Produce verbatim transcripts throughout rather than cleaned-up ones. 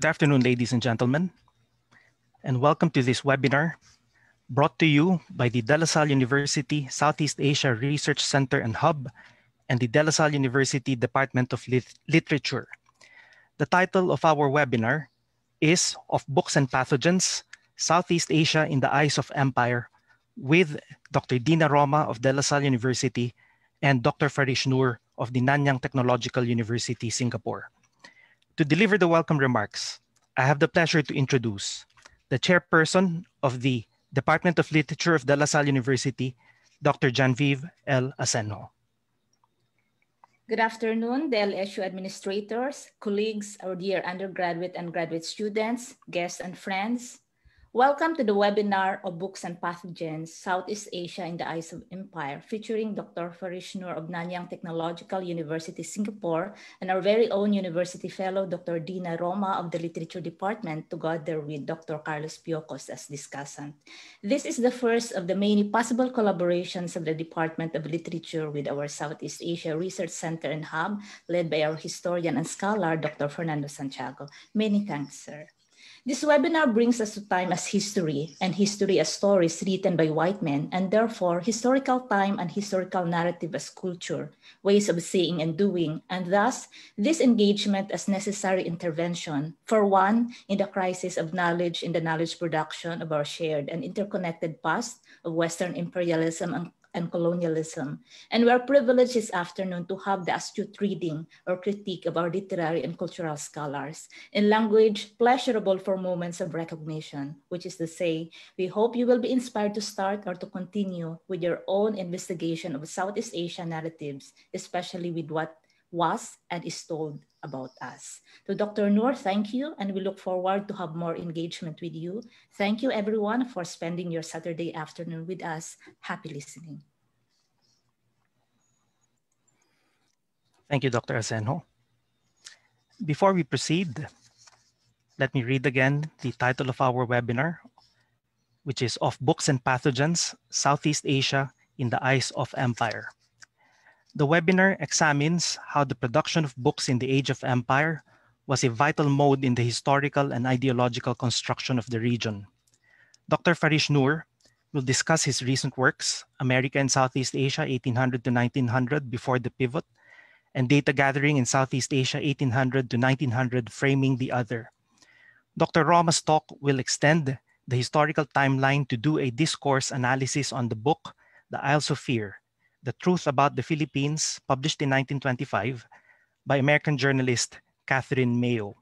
Good afternoon, ladies and gentlemen, and welcome to this webinar brought to you by the De La Salle University Southeast Asia Research Center and Hub and the De La Salle University Department of Lit- Literature. The title of our webinar is Of Books and Pathogens, Southeast Asia in the Eyes of Empire, with Doctor Dinah Roma of De La Salle University and Doctor Farish Noor of the Nanyang Technological University, Singapore. To deliver the welcome remarks, I have the pleasure to introduce the chairperson of the Department of Literature of De La Salle University, Doctor Genevieve L. Asenjo. Good afternoon, D L S U administrators, colleagues, our dear undergraduate and graduate students, guests and friends. Welcome to the webinar of Books and Pathogens, Southeast Asia in the Eyes of Empire, featuring Doctor Farish Noor of Nanyang Technological University, Singapore, and our very own university fellow, Doctor Dinah Roma of the Literature Department, together with Doctor Carlos Piocos as discussant. This is the first of the many possible collaborations of the Department of Literature with our Southeast Asia Research Center and Hub, led by our historian and scholar, Doctor Fernando Santiago. Many thanks, sir. This webinar brings us to time as history, and history as stories written by white men, and therefore historical time and historical narrative as culture, ways of seeing and doing, and thus this engagement as necessary intervention, for one, in the crisis of knowledge, in the knowledge production of our shared and interconnected past of Western imperialism and and colonialism, and we are privileged this afternoon to have the astute reading or critique of our literary and cultural scholars in language pleasurable for moments of recognition, which is to say, we hope you will be inspired to start or to continue with your own investigation of Southeast Asia narratives, especially with what was and is told about us. To Doctor Noor, thank you, and we look forward to have more engagement with you. Thank you everyone for spending your Saturday afternoon with us. Happy listening. Thank you, Doctor Asenjo. Before we proceed, let me read again the title of our webinar, which is Of Books and Pathogens, Southeast Asia in the Eyes of Empire. The webinar examines how the production of books in the Age of Empire was a vital mode in the historical and ideological construction of the region. Doctor Farish Noor will discuss his recent works, America and Southeast Asia eighteen hundred to nineteen hundred, Before the Pivot, and Data Gathering in Southeast Asia eighteen hundred to nineteen hundred, Framing the Other. Doctor Roma's talk will extend the historical timeline to do a discourse analysis on the book, The Isles of Fear, The Truth About the Philippines, published in nineteen twenty-five by American journalist Katherine Mayo.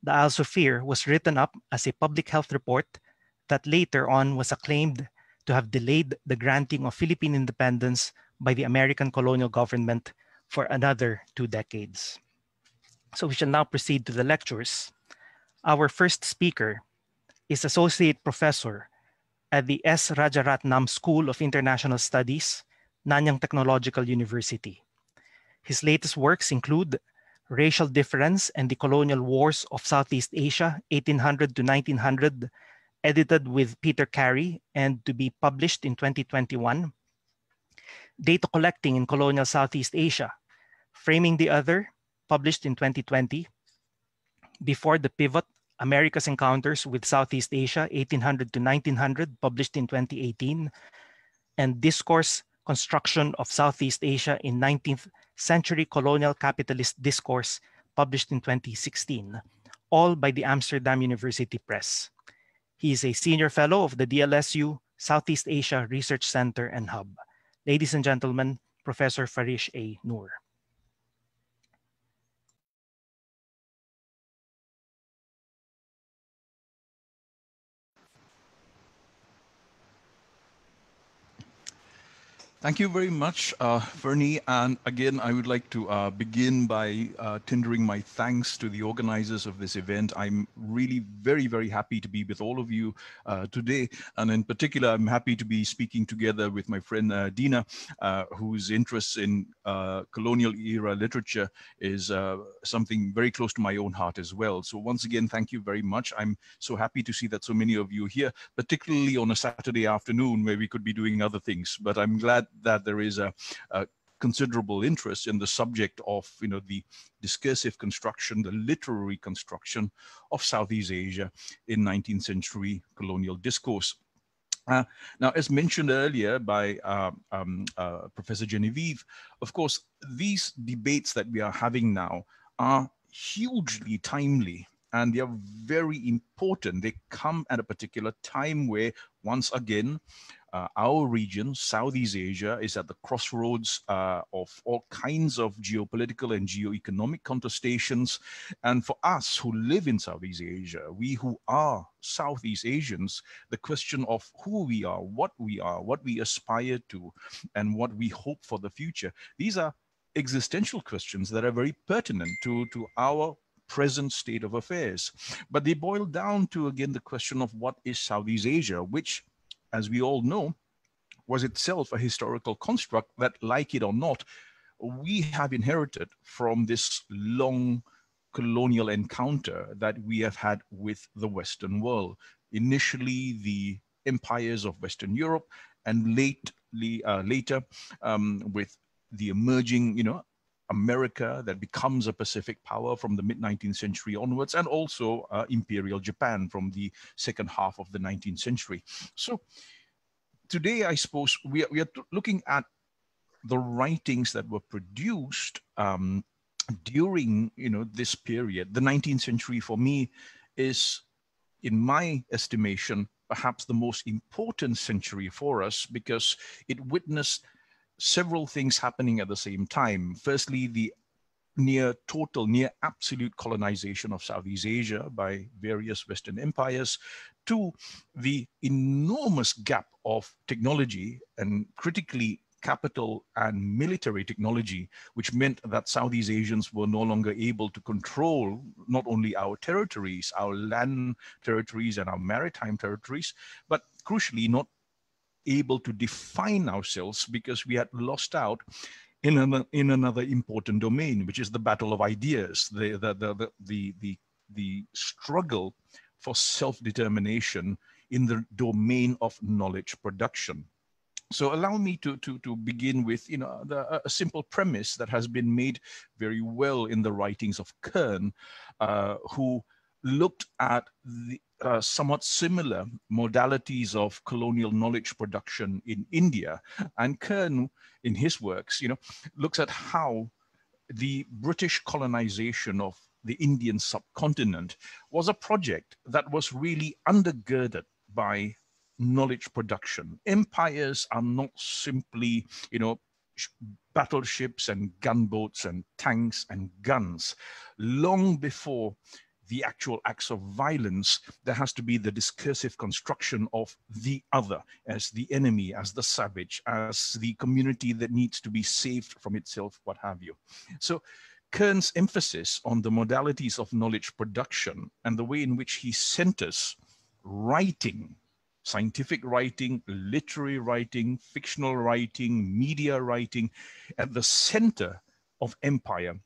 The Isles of Fear was written up as a public health report that later on was acclaimed to have delayed the granting of Philippine independence by the American colonial government for another two decades. So we shall now proceed to the lectures. Our first speaker is Associate Professor at the S. Rajaratnam School of International Studies, Nanyang Technological University. His latest works include Racial Difference and the Colonial Wars of Southeast Asia, eighteen hundred to nineteen hundred, edited with Peter Carey and to be published in twenty twenty-one. Data Collecting in Colonial Southeast Asia, Framing the Other, published in twenty twenty. Before the Pivot, America's Encounters with Southeast Asia, eighteen hundred to nineteen hundred, published in twenty eighteen. And Discourse, Construction of Southeast Asia in nineteenth Century Colonial Capitalist Discourse, published in twenty sixteen, all by the Amsterdam University Press. He is a senior fellow of the D L S U Southeast Asia Research Center and Hub. Ladies and gentlemen, Professor Farish A. Noor. Thank you very much, uh, Fernie. And again, I would like to uh, begin by uh, tendering my thanks to the organizers of this event. I'm really very, very happy to be with all of you uh, today. And in particular, I'm happy to be speaking together with my friend uh, Dinah, uh, whose interests in uh, colonial era literature is uh, something very close to my own heart as well. So once again, thank you very much. I'm so happy to see that so many of you here, particularly on a Saturday afternoon where we could be doing other things. But I'm glad that there is a, a considerable interest in the subject of, you know, the discursive construction, the literary construction of Southeast Asia in nineteenth century colonial discourse. Uh, now, as mentioned earlier by uh, um, uh, Professor Genevieve, of course, these debates that we are having now are hugely timely, and they are very important. They come at a particular time where, once again, uh, our region, Southeast Asia, is at the crossroads uh, of all kinds of geopolitical and geoeconomic contestations. And for us who live in Southeast Asia, we who are Southeast Asians, the question of who we are, what we are, what we aspire to, and what we hope for the future, these are existential questions that are very pertinent to, to our present state of affairs. But they boil down to, again, the question of what is Southeast Asia, which, as we all know, was itself a historical construct that, like it or not, we have inherited from this long colonial encounter that we have had with the Western world. Initially, the empires of Western Europe, and lately, uh, later um, with the emerging, you know, America that becomes a Pacific power from the mid-nineteenth century onwards, and also uh, Imperial Japan from the second half of the nineteenth century. So today, I suppose, we are, we are looking at the writings that were produced um, during, you know, this period. The nineteenth century, for me, is, in my estimation, perhaps the most important century for us, because it witnessed several things happening at the same time. Firstly, the near total, near absolute colonization of Southeast Asia by various Western empires. Two, the enormous gap of technology, and critically capital and military technology, which meant that Southeast Asians were no longer able to control not only our territories, our land territories and our maritime territories, but crucially not able to define ourselves, because we had lost out in another, in another important domain, which is the battle of ideas, the, the, the, the, the, the, the struggle for self-determination in the domain of knowledge production. So allow me to, to, to begin with, you know, the, a simple premise that has been made very well in the writings of Kern, uh, who looked at the uh, somewhat similar modalities of colonial knowledge production in India. And Kern, in his works, you know, looks at how the British colonization of the Indian subcontinent was a project that was really undergirded by knowledge production. Empires are not simply, you know, battleships and gunboats and tanks and guns. Long before the actual acts of violence, there has to be the discursive construction of the other as the enemy, as the savage, as the community that needs to be saved from itself, what have you. So Kern's emphasis on the modalities of knowledge production and the way in which he centers writing, scientific writing, literary writing, fictional writing, media writing, at the center of empire,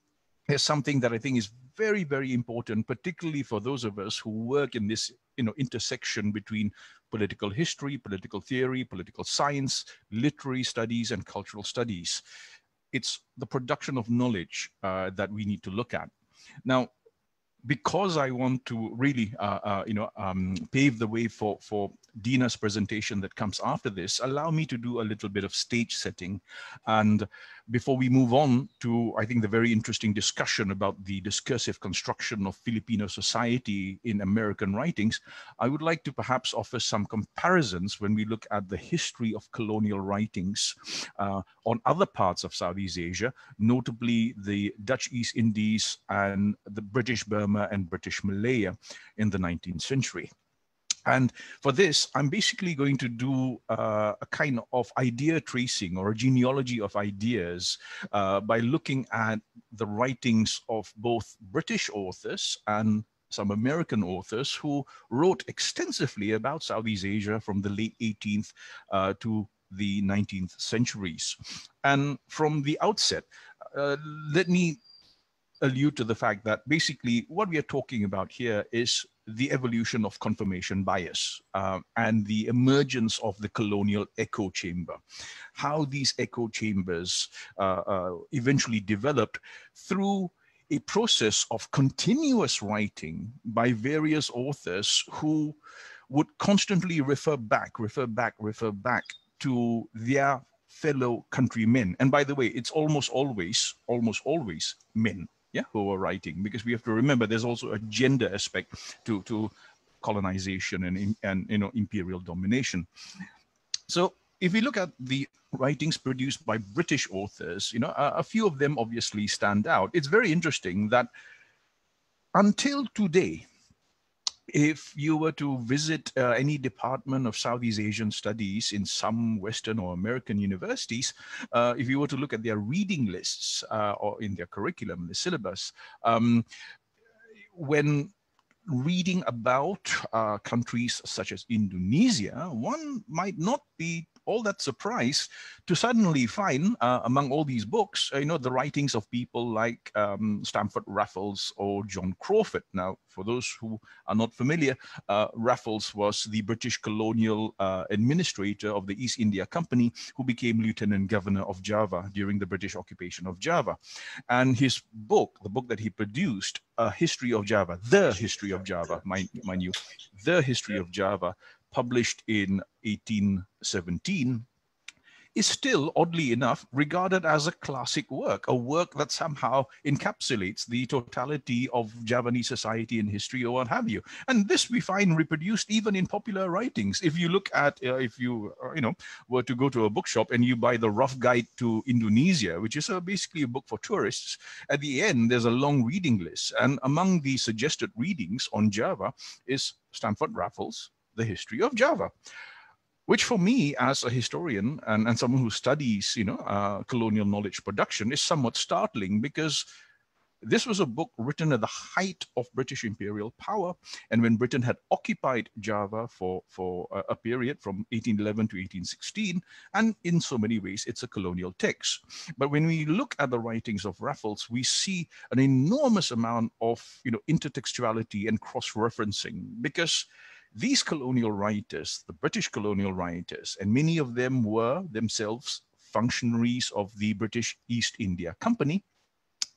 is something that I think is very, very important, particularly for those of us who work in this, you know, intersection between political history, political theory, political science, literary studies, and cultural studies. It's the production of knowledge uh, that we need to look at. Now, because I want to really, uh, uh, you know, um, pave the way for, for Dina's presentation that comes after this, allow me to do a little bit of stage setting. And before we move on to, I think, the very interesting discussion about the discursive construction of Filipino society in American writings, I would like to perhaps offer some comparisons when we look at the history of colonial writings uh, on other parts of Southeast Asia, notably the Dutch East Indies and the British Burma and British Malaya in the nineteenth century. And for this, I'm basically going to do uh, a kind of idea tracing or a genealogy of ideas uh, by looking at the writings of both British authors and some American authors who wrote extensively about Southeast Asia from the late eighteenth uh, to the nineteenth centuries. And from the outset, uh, let me allude to the fact that basically what we are talking about here is the evolution of confirmation bias uh, and the emergence of the colonial echo chamber, how these echo chambers uh, uh, eventually developed through a process of continuous writing by various authors who would constantly refer back, refer back, refer back to their fellow countrymen. And by the way, it's almost always, almost always men, yeah, who are writing, because we have to remember there's also a gender aspect to, to colonization and, and, you know, imperial domination. So if we look at the writings produced by British authors, you know, a, a few of them obviously stand out. It's very interesting that until today, if you were to visit uh, any department of Southeast Asian studies in some Western or American universities, uh, if you were to look at their reading lists uh, or in their curriculum, the syllabus, um, when reading about uh, countries such as Indonesia, one might not be all that surprised to suddenly find uh, among all these books, uh, you know, the writings of people like um, Stamford Raffles or John Crawfurd. Now, for those who are not familiar, uh, Raffles was the British colonial uh, administrator of the East India Company, who became Lieutenant Governor of Java during the British occupation of Java. And his book, the book that he produced, A History of Java, The History of Java, mind, mind you, The History of Java, published in eighteen seventeen, is still, oddly enough, regarded as a classic work, a work that somehow encapsulates the totality of Javanese society and history or what have you. And this we find reproduced even in popular writings. If you look at, uh, if you, uh, you know, were to go to a bookshop and you buy the Rough Guide to Indonesia, which is uh, basically a book for tourists, at the end, there's a long reading list. And among the suggested readings on Java is Stamford Raffles, The History of Java, which for me as a historian and, and someone who studies, you know, uh, colonial knowledge production, is somewhat startling, because this was a book written at the height of British imperial power. And when Britain had occupied Java for, for a period from eighteen eleven to eighteen sixteen, and in so many ways, it's a colonial text. But when we look at the writings of Raffles, we see an enormous amount of, you know, intertextuality and cross-referencing, because these colonial writers, the British colonial writers, and many of them were themselves functionaries of the British East India Company,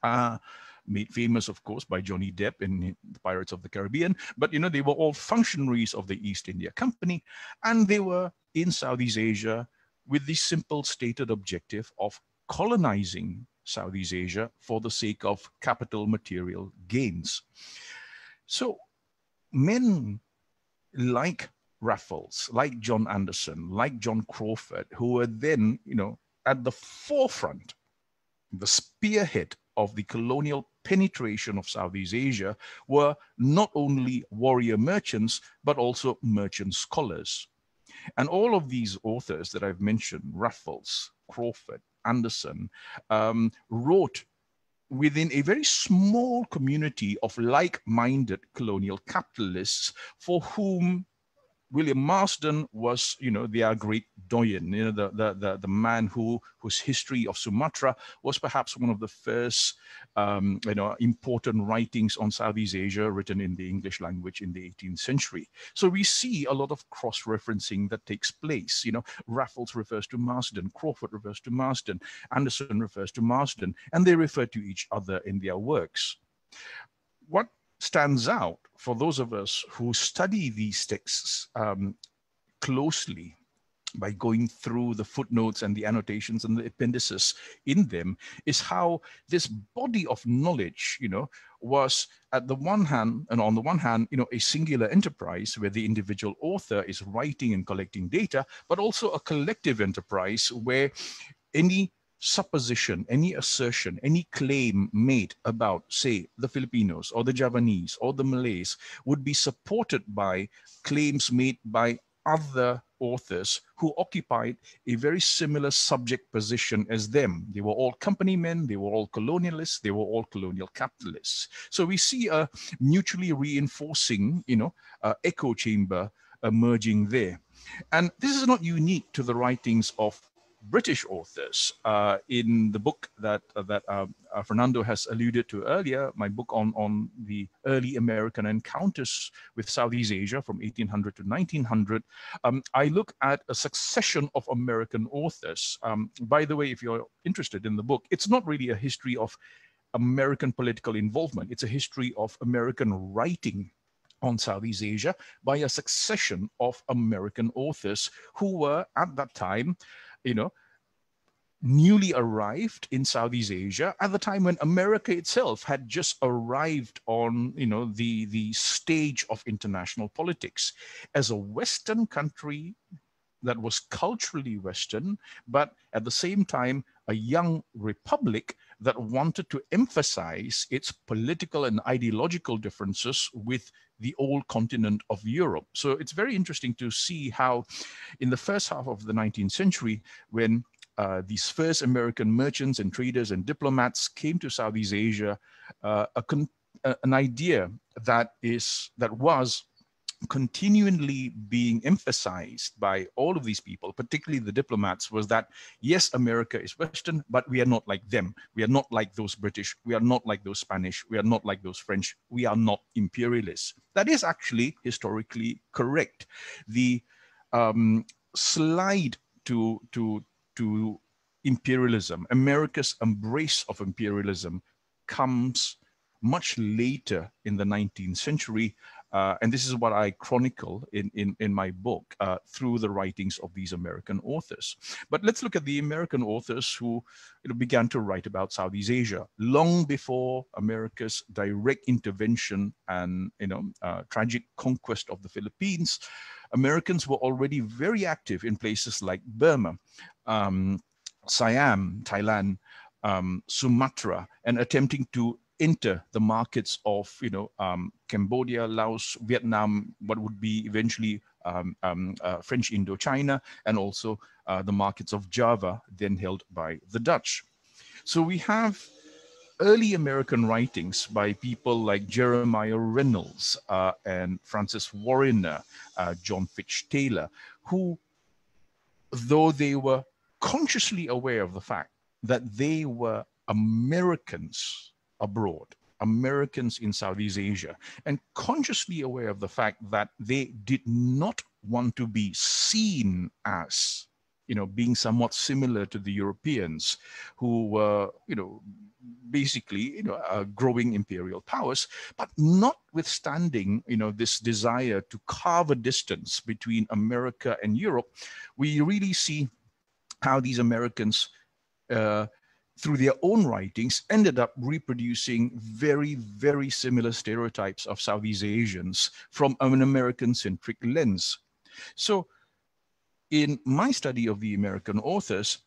uh, made famous, of course, by Johnny Depp in The Pirates of the Caribbean. But, you know, they were all functionaries of the East India Company, and they were in Southeast Asia with the simple stated objective of colonizing Southeast Asia for the sake of capital material gains. So men like Raffles, like John Anderson, like John Crawfurd, who were then, you know, at the forefront, the spearhead of the colonial penetration of Southeast Asia, were not only warrior merchants, but also merchant scholars. And all of these authors that I've mentioned, Raffles, Crawfurd, Anderson, um, wrote within a very small community of like-minded colonial capitalists, for whom William Marsden was, you know, their great doyen, you know, the, the, the, the man who, whose History of Sumatra was perhaps one of the first, um, you know, important writings on Southeast Asia written in the English language in the eighteenth century. So we see a lot of cross-referencing that takes place. You know, Raffles refers to Marsden, Crawfurd refers to Marsden, Anderson refers to Marsden, and they refer to each other in their works. What stands out for those of us who study these texts um, closely by going through the footnotes and the annotations and the appendices in them is how this body of knowledge, you know, was at the one hand, and on the one hand, you know, a singular enterprise where the individual author is writing and collecting data, but also a collective enterprise where any supposition, any assertion, any claim made about, say, the Filipinos or the Javanese or the Malays would be supported by claims made by other authors who occupied a very similar subject position as them. They were all company men, they were all colonialists, they were all colonial capitalists. So we see a mutually reinforcing, you know, uh, echo chamber emerging there. And this is not unique to the writings of British authors. Uh, in the book that uh, that uh, uh, Fernando has alluded to earlier, my book on, on the early American encounters with Southeast Asia from eighteen hundred to nineteen hundred, um, I look at a succession of American authors. Um, by the way, if you're interested in the book, it's not really a history of American political involvement. It's a history of American writing on Southeast Asia by a succession of American authors who were at that time, you know, newly arrived in Southeast Asia at the time when America itself had just arrived on, you know, the, the stage of international politics as a Western country that was culturally Western, but at the same time, a young republic that wanted to emphasize its political and ideological differences with the old continent of Europe. So it's very interesting to see how in the first half of the nineteenth century, when uh, these first American merchants and traders and diplomats came to Southeast Asia, uh, a con uh, an idea that is that was continually being emphasized by all of these people, particularly the diplomats, was that, yes, America is Western, but we are not like them. We are not like those British. We are not like those Spanish. We are not like those French. We are not imperialists. That is actually historically correct. The um, slide to, to, to imperialism, America's embrace of imperialism, comes much later in the nineteenth century, Uh, and this is what I chronicle in, in, in my book uh, through the writings of these American authors. But let's look at the American authors who you know, began to write about Southeast Asia long before America's direct intervention and you know, uh, tragic conquest of the Philippines. Americans were already very active in places like Burma, um, Siam, Thailand, um, Sumatra, and attempting to enter the markets of, you know, um, Cambodia, Laos, Vietnam, what would be eventually um, um, uh, French Indochina, and also uh, the markets of Java, then held by the Dutch. So we have early American writings by people like Jeremiah Reynolds uh, and Francis Warriner, uh, John Fitch Taylor, who, though they were consciously aware of the fact that they were Americans abroad, Americans in Southeast Asia, and consciously aware of the fact that they did not want to be seen as, you know, being somewhat similar to the Europeans who were, you know, basically, you know, uh, growing imperial powers, but notwithstanding, you know, this desire to carve a distance between America and Europe, we really see how these Americans, uh, through their own writings, ended up reproducing very, very similar stereotypes of Southeast Asians from an American-centric lens. So in my study of the American authors,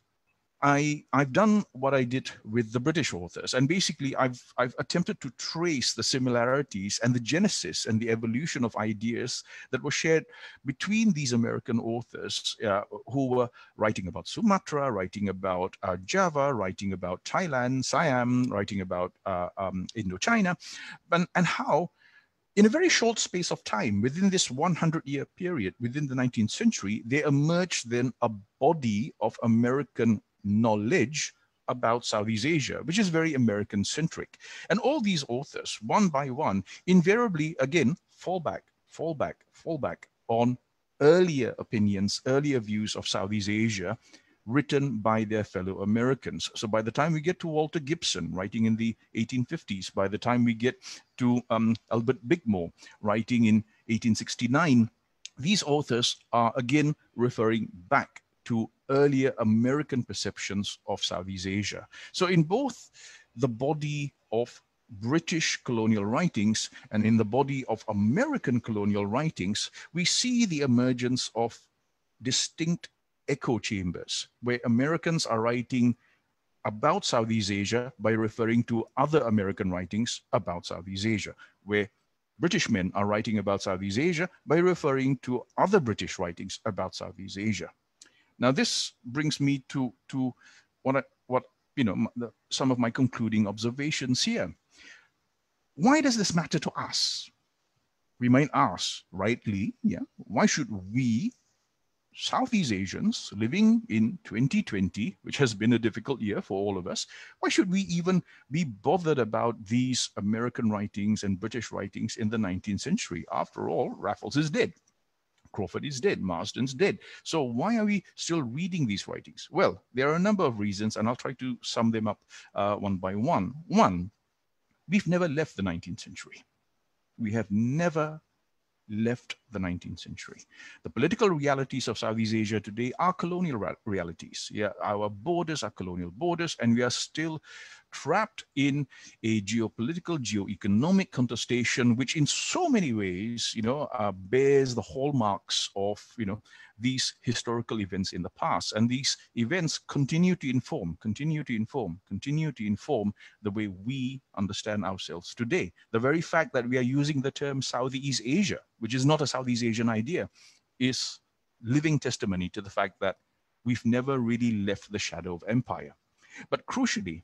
I, I've done what I did with the British authors. And basically, I've, I've attempted to trace the similarities and the genesis and the evolution of ideas that were shared between these American authors uh, who were writing about Sumatra, writing about uh, Java, writing about Thailand, Siam, writing about uh, um, Indochina, and, and how, in a very short space of time, within this hundred-year period, within the nineteenth century, there emerged then a body of American knowledge about Southeast Asia, which is very American-centric. And all these authors, one by one, invariably, again, fall back, fall back, fall back on earlier opinions, earlier views of Southeast Asia written by their fellow Americans. So by the time we get to Walter Gibson, writing in the eighteen fifties, by the time we get to um, Albert Bickmore, writing in eighteen sixty-nine, these authors are again referring back to earlier American perceptions of Southeast Asia. So in both the body of British colonial writings and in the body of American colonial writings, we see the emergence of distinct echo chambers where Americans are writing about Southeast Asia by referring to other American writings about Southeast Asia, where British men are writing about Southeast Asia by referring to other British writings about Southeast Asia. Now, this brings me to, to what, I, what you know, the, some of my concluding observations here. Why does this matter to us? We might ask, rightly, yeah, why should we, Southeast Asians living in twenty twenty, which has been a difficult year for all of us, why should we even be bothered about these American writings and British writings in the nineteenth century? After all, Raffles is dead, Crawford is dead, Marsden's dead. So why are we still reading these writings? Well, there are a number of reasons, and I'll try to sum them up uh, one by one. One, we've never left the nineteenth century. We have never left the nineteenth century. The political realities of Southeast Asia today are colonial realities. Yeah, our borders are colonial borders, and we are still trapped in a geopolitical, geoeconomic contestation, which in so many ways, you know, uh, bears the hallmarks of, you know, these historical events in the past. And these events continue to inform, continue to inform, continue to inform the way we understand ourselves today. The very fact that we are using the term Southeast Asia, which is not a Southeast Asian idea, is living testimony to the fact that we've never really left the shadow of empire. But crucially,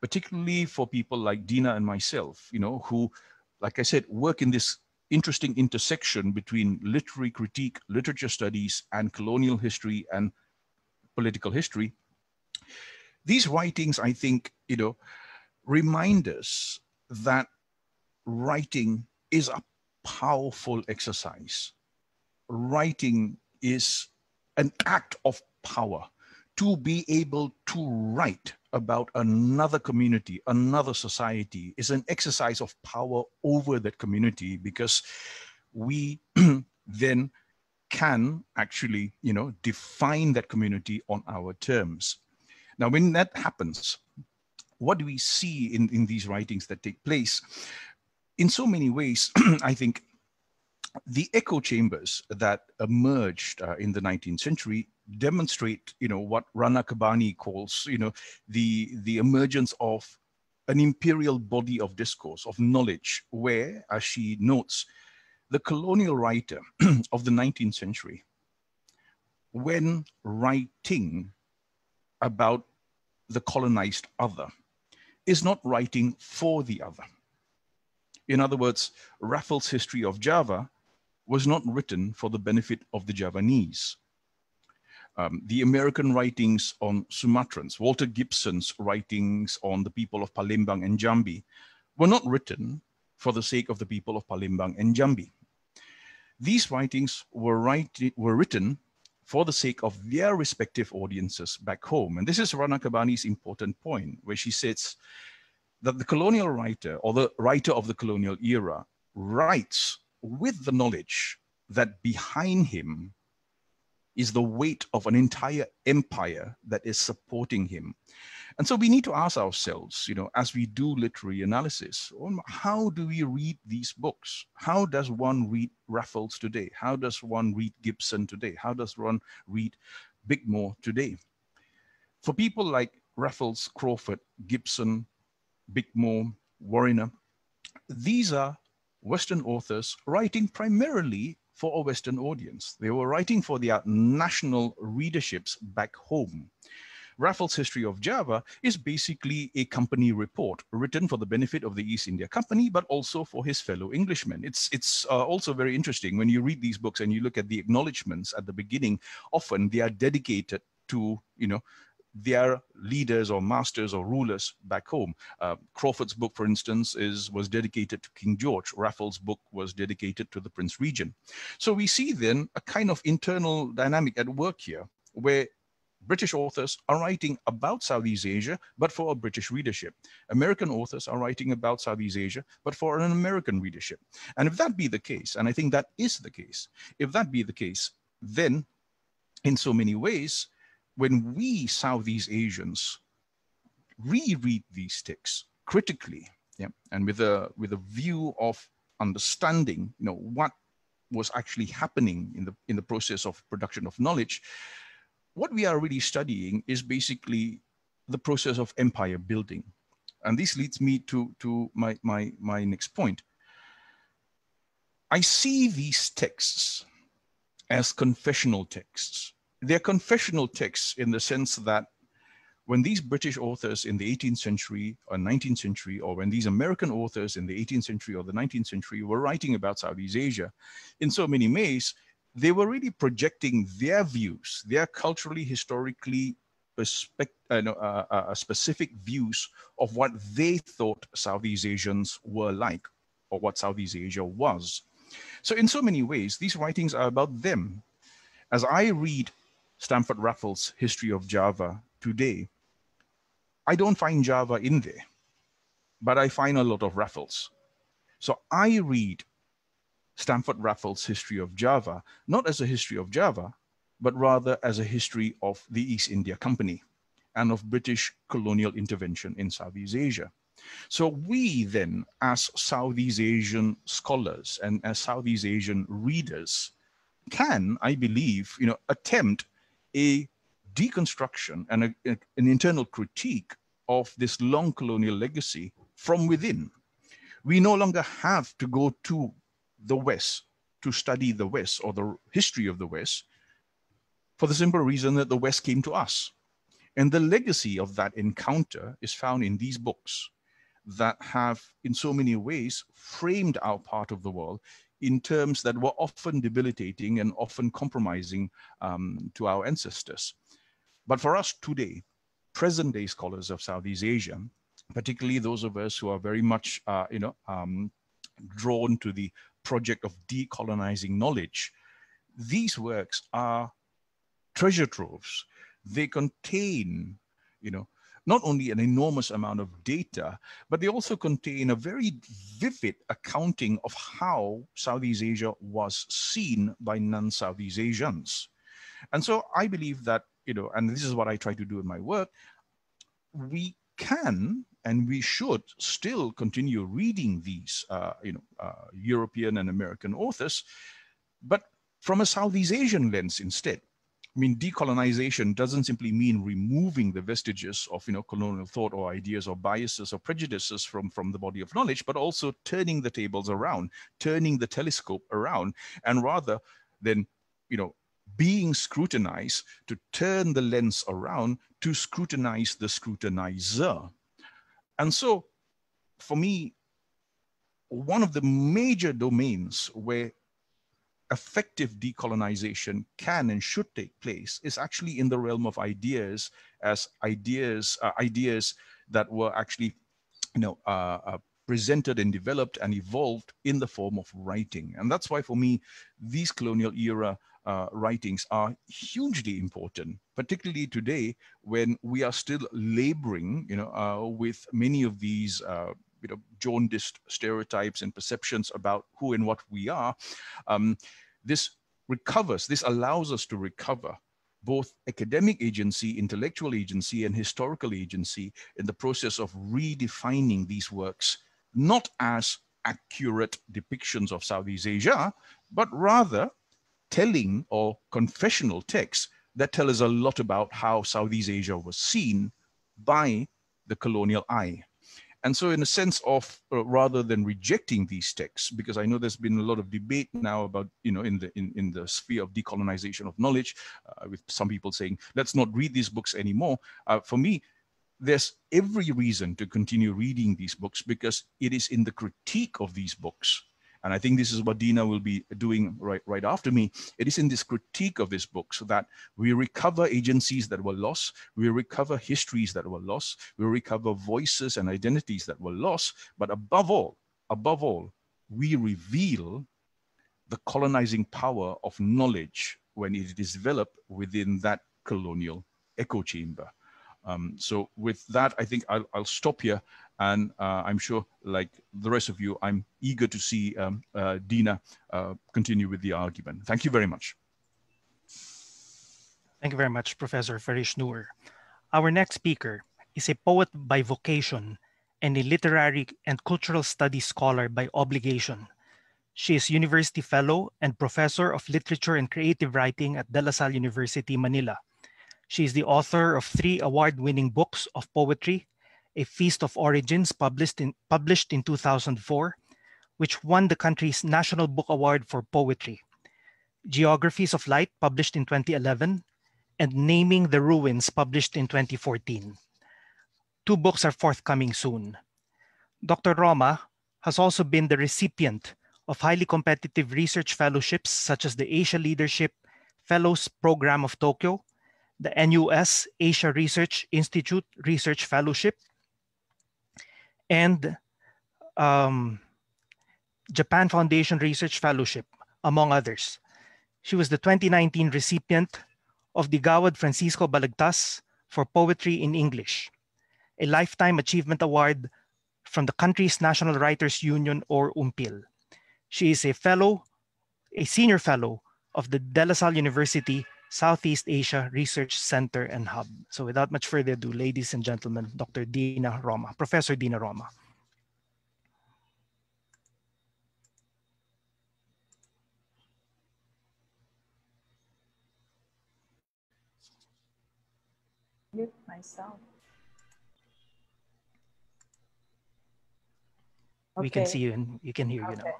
particularly for people like Dinah and myself, you know, who, like I said, work in this interesting intersection between literary critique, literature studies, and colonial history and political history. These writings, I think, you know, remind us that writing is a powerful exercise. Writing is an act of power. To be able to write about another community, another society, is an exercise of power over that community, because we then can actually, you know, define that community on our terms. Now, when that happens, what do we see in, in these writings that take place? In so many ways, I think the echo chambers that emerged uh, in the nineteenth century demonstrate, you know, what Rana Karbani calls, you know, the, the emergence of an imperial body of discourse, of knowledge, where, as she notes, the colonial writer of the nineteenth century, when writing about the colonized other, is not writing for the other. In other words, Raffles' History of Java was not written for the benefit of the Javanese. Um, the American writings on Sumatrans, Walter Gibson's writings on the people of Palembang and Jambi, were not written for the sake of the people of Palembang and Jambi. These writings were, write, were written for the sake of their respective audiences back home. And this is Rana Karbani's important point, where she says that the colonial writer, or the writer of the colonial era, writes with the knowledge that behind him is the weight of an entire empire that is supporting him. And so we need to ask ourselves, you know, as we do literary analysis, how do we read these books? How does one read Raffles today? How does one read Gibson today? How does one read Bickmore today? For people like Raffles, Crawford, Gibson, Bickmore, Warriner, these are Western authors writing primarily for a Western audience. They were writing for their national readerships back home. Raffles' History of Java is basically a company report written for the benefit of the East India Company, but also for his fellow Englishmen. It's, it's uh, also very interesting when you read these books and you look at the acknowledgements at the beginning. Often they are dedicated to, you know, their leaders or masters or rulers back home. Uh, Crawford's book, for instance, is was dedicated to King George. Raffles' book was dedicated to the Prince Regent. So we see then a kind of internal dynamic at work here, where British authors are writing about Southeast Asia, but for a British readership. American authors are writing about Southeast Asia, but for an American readership. And if that be the case, and I think that is the case, if that be the case, then in so many ways, when we Southeast Asians reread these texts critically, yeah, and with a with a view of understanding, you know, what was actually happening in the in the process of production of knowledge, what we are really studying is basically the process of empire building. And this leads me to to my my my next point. I see these texts as confessional texts. They're confessional texts in the sense that when these British authors in the eighteenth century or nineteenth century, or when these American authors in the eighteenth century or the nineteenth century were writing about Southeast Asia, in so many ways, they were really projecting their views, their culturally, historically perspective, uh, no, uh, uh, specific views of what they thought Southeast Asians were like, or what Southeast Asia was. So in so many ways, these writings are about them. As I read Stamford Raffles' History of Java today, I don't find Java in there, but I find a lot of Raffles. So I read Stamford Raffles' History of Java, not as a history of Java, but rather as a history of the East India Company and of British colonial intervention in Southeast Asia. So we then, as Southeast Asian scholars and as Southeast Asian readers, can, I believe, you know, attempt a deconstruction and a, a, an internal critique of this long colonial legacy from within. We no longer have to go to the West to study the West or the history of the West, for the simple reason that the West came to us. And the legacy of that encounter is found in these books that have, in so many ways, framed our part of the world in terms that were often debilitating and often compromising um, to our ancestors. But for us today, present-day scholars of Southeast Asia, particularly those of us who are very much uh, you know, um, drawn to the project of decolonizing knowledge, these works are treasure troves. They contain, you know, not only an enormous amount of data, but they also contain a very vivid accounting of how Southeast Asia was seen by non-Southeast Asians. And so I believe that, you know, and this is what I try to do in my work, we can and we should still continue reading these, uh, you know, uh, European and American authors, but from a Southeast Asian lens instead. I mean, decolonization doesn't simply mean removing the vestiges of, you know, colonial thought or ideas or biases or prejudices from, from the body of knowledge, but also turning the tables around, turning the telescope around, and rather than, you know, being scrutinized, to turn the lens around to scrutinize the scrutinizer. And so, for me, one of the major domains where effective decolonization can and should take place is actually in the realm of ideas, as ideas, uh, ideas that were actually, you know, uh, uh, presented and developed and evolved in the form of writing. And that's why, for me, these colonial era uh, writings are hugely important, particularly today when we are still laboring, you know, uh, with many of these uh, you know, jaundiced stereotypes and perceptions about who and what we are. Um, this recovers, this allows us to recover both academic agency, intellectual agency, and historical agency in the process of redefining these works, not as accurate depictions of Southeast Asia, but rather telling or confessional texts that tell us a lot about how Southeast Asia was seen by the colonial eye. And so, in a sense of, uh, rather than rejecting these texts, because I know there's been a lot of debate now about, you know, in the in, in the sphere of decolonization of knowledge, uh, with some people saying, let's not read these books anymore. Uh, for me, there's every reason to continue reading these books, because it is in the critique of these books. And I think this is what Dinah will be doing right, right after me. It is in this critique of this book so that we recover agencies that were lost, we recover histories that were lost, we recover voices and identities that were lost, but above all, above all, we reveal the colonizing power of knowledge when it is developed within that colonial echo chamber. Um, so with that, I think I'll, I'll stop here. And uh, I'm sure, like the rest of you, I'm eager to see um, uh, Dinah uh, continue with the argument. Thank you very much. Thank you very much, Professor Farish Noor. Our next speaker is a poet by vocation and a literary and cultural studies scholar by obligation. She is University Fellow and Professor of Literature and Creative Writing at De La Salle University Manila. She is the author of three award-winning books of poetry, A Feast of Origins, published in, published in two thousand four, which won the country's National Book Award for Poetry, Geographies of Light, published in twenty eleven, and Naming the Ruins, published in twenty fourteen. Two books are forthcoming soon. Doctor Roma has also been the recipient of highly competitive research fellowships such as the Asia Leadership Fellows Program of Tokyo, the N U S Asia Research Institute Research Fellowship, and um, Japan Foundation Research Fellowship, among others. She was the twenty nineteen recipient of the Gawad Francisco Balagtas for Poetry in English, a Lifetime Achievement Award from the country's National Writers Union, or U M P I L. She is a fellow, a senior fellow of the De La Salle University Southeast Asia Research Center and Hub. So without much further ado, ladies and gentlemen, Doctor Dinah Roma, Professor Dinah Roma. Mute myself. Okay. We can see you and you can hear okay. you now.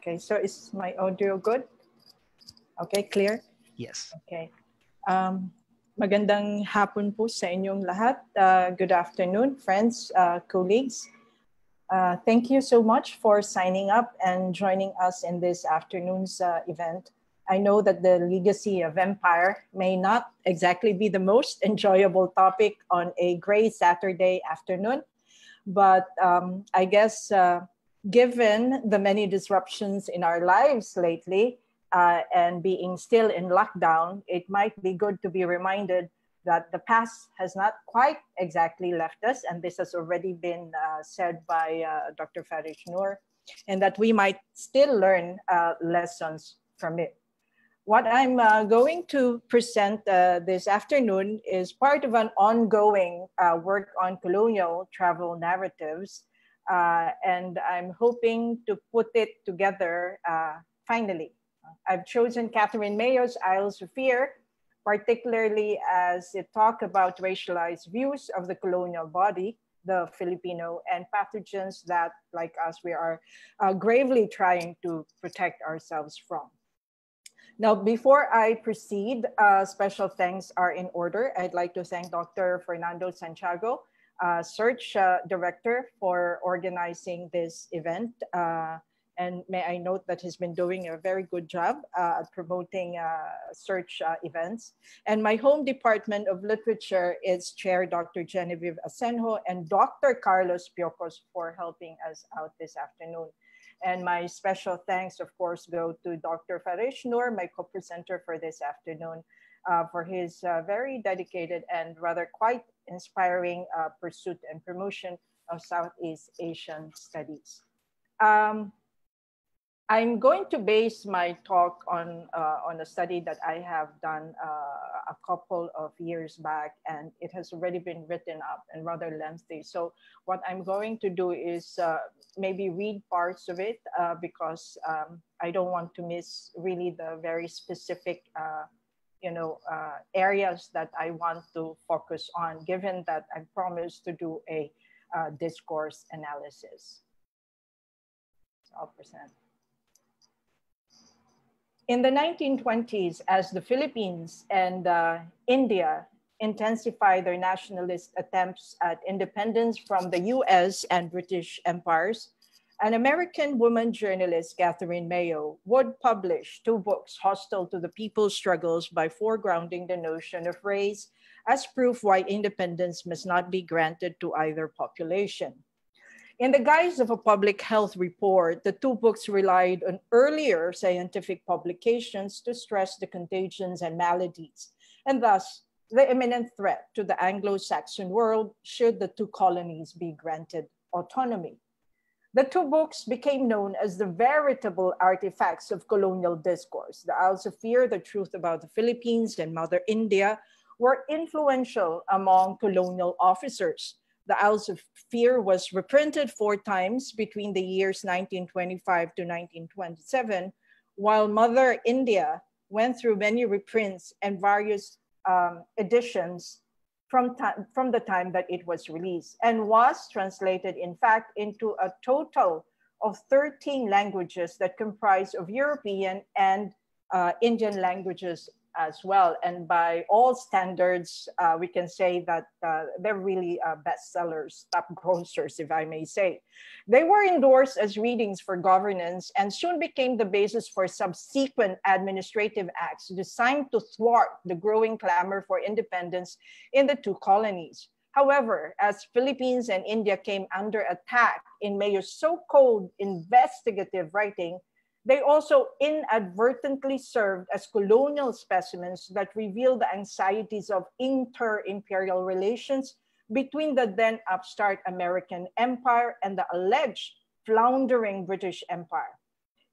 Okay, so is my audio good? Okay, clear? Yes. Okay. Um, magandang hapon po sa inyong lahat. Uh, good afternoon, friends, uh, colleagues. Uh, thank you so much for signing up and joining us in this afternoon's uh, event. I know that the legacy of empire may not exactly be the most enjoyable topic on a gray Saturday afternoon, but um, I guess uh, given the many disruptions in our lives lately uh, and being still in lockdown, it might be good to be reminded that the past has not quite exactly left us, and this has already been uh, said by uh, Doctor Farish Noor, and that we might still learn uh, lessons from it. What I'm uh, going to present uh, this afternoon is part of an ongoing uh, work on colonial travel narratives, uh, and I'm hoping to put it together uh, finally. I've chosen Katherine Mayo's Isles of Fear, particularly as it talks about racialized views of the colonial body, the Filipino, and pathogens that, like us, we are uh, gravely trying to protect ourselves from. Now, before I proceed, uh, special thanks are in order. I'd like to thank Doctor Fernando Santiago, uh, Search uh, Director, for organizing this event. Uh, and may I note that he's been doing a very good job uh, at promoting uh, search uh, events. And my home department of literature is Chair Doctor Genevieve Asenjo and Doctor Carlos Piocos for helping us out this afternoon. And my special thanks, of course, go to Doctor Farish Noor, my co-presenter for this afternoon, uh, for his uh, very dedicated and rather quite inspiring uh, pursuit and promotion of Southeast Asian studies. Um, I'm going to base my talk on, uh, on a study that I have done uh, a couple of years back, and it has already been written up and rather lengthy. So what I'm going to do is uh, maybe read parts of it uh, because um, I don't want to miss really the very specific uh, you know, uh, areas that I want to focus on, given that I promised to do a uh, discourse analysis. So I'll present. In the nineteen twenties, as the Philippines and uh, India intensified their nationalist attempts at independence from the U S and British empires, an American woman journalist, Katherine Mayo, would publish two books hostile to the people's struggles by foregrounding the notion of race as proof why independence must not be granted to either population. In the guise of a public health report, the two books relied on earlier scientific publications to stress the contagions and maladies, and thus the imminent threat to the Anglo-Saxon world should the two colonies be granted autonomy. The two books became known as the veritable artifacts of colonial discourse. The Isles of Fear, The Truth About the Philippines, and Mother India were influential among colonial officers. The Isles of Fear was reprinted four times between the years nineteen twenty-five to nineteen twenty-seven, while Mother India went through many reprints and various um, editions from, from the time that it was released, and was translated, in fact, into a total of thirteen languages that comprise of European and uh, Indian languages as well. And by all standards, uh, we can say that uh, they're really uh, bestsellers, top grossers, if I may say. They were endorsed as readings for governance and soon became the basis for subsequent administrative acts designed to thwart the growing clamor for independence in the two colonies. However, as Philippines and India came under attack in Mayo's so-called investigative writing, they also inadvertently served as colonial specimens that reveal the anxieties of inter-imperial relations between the then upstart American Empire and the alleged floundering British Empire.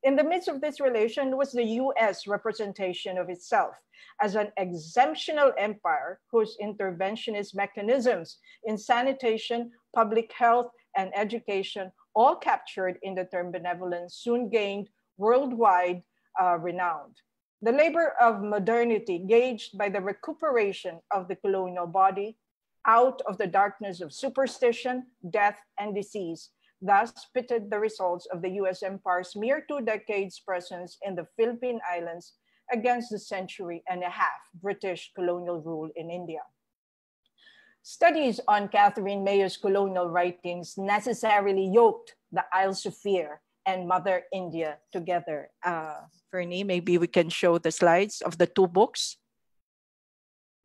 In the midst of this relation was the U S representation of itself as an exemptional empire whose interventionist mechanisms in sanitation, public health, and education, all captured in the term benevolence, soon gained worldwide uh, renown. The labor of modernity gauged by the recuperation of the colonial body out of the darkness of superstition, death, and disease, thus pitted the results of the U S empire's mere two decades presence in the Philippine Islands against the century and a half British colonial rule in India. Studies on Katherine Mayo's colonial writings necessarily yoked The Isles of Fear and Mother India together. Uh, Fernie, maybe we can show the slides of the two books.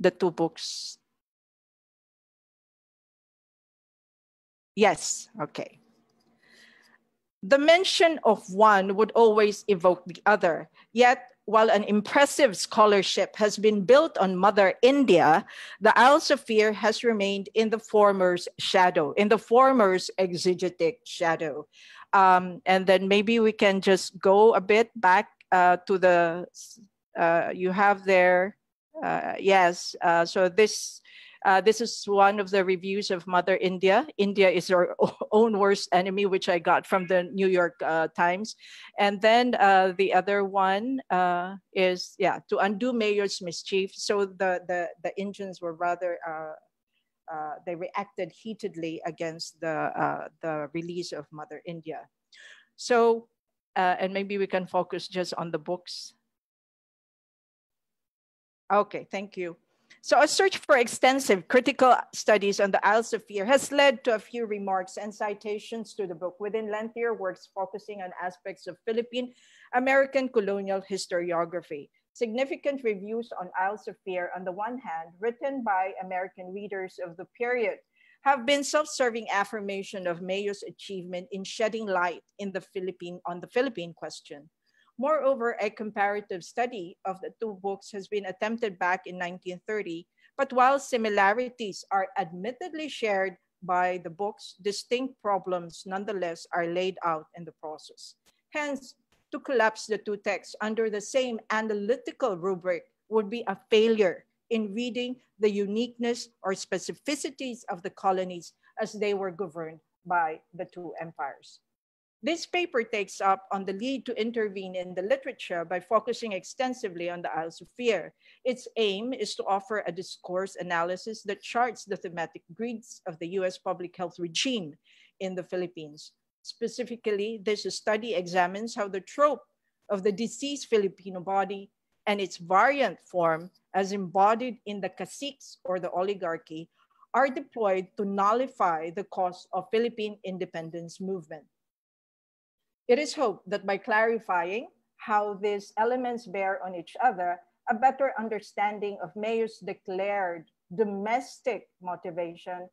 The two books. Yes, okay. The mention of one would always evoke the other. Yet, while an impressive scholarship has been built on Mother India, the Isles of Fear has remained in the former's shadow, in the former's exegetic shadow. Um, and then maybe we can just go a bit back uh, to the, uh, you have there, uh, yes, uh, so this, Uh, this is one of the reviews of Mother India. India is your own worst enemy, which I got from the New York uh, Times. And then uh, the other one uh, is, yeah, to undo Mayor's mischief. So the, the, the Indians were rather, uh, uh, they reacted heatedly against the, uh, the release of Mother India. So, uh, and maybe we can focus just on the books. Okay, thank you. So a search for extensive critical studies on the Isles of Fear has led to a few remarks and citations to the book within lengthier works focusing on aspects of Philippine American colonial historiography. Significant reviews on Isles of Fear, on the one hand, written by American readers of the period, have been self-serving affirmation of Mayo's achievement in shedding light in the Philippine, on the Philippine question. Moreover, a comparative study of the two books has been attempted back in nineteen thirty, but while similarities are admittedly shared by the books, distinct problems nonetheless are laid out in the process. Hence, to collapse the two texts under the same analytical rubric would be a failure in reading the uniqueness or specificities of the colonies as they were governed by the two empires. This paper takes up on the lead to intervene in the literature by focusing extensively on the Isles of Fear. Its aim is to offer a discourse analysis that charts the thematic grids of the U S public health regime in the Philippines. Specifically, this study examines how the trope of the deceased Filipino body and its variant form as embodied in the caciques or the oligarchy are deployed to nullify the cause of Philippine independence movement. It is hoped that by clarifying how these elements bear on each other, a better understanding of Mayo's declared domestic motivation,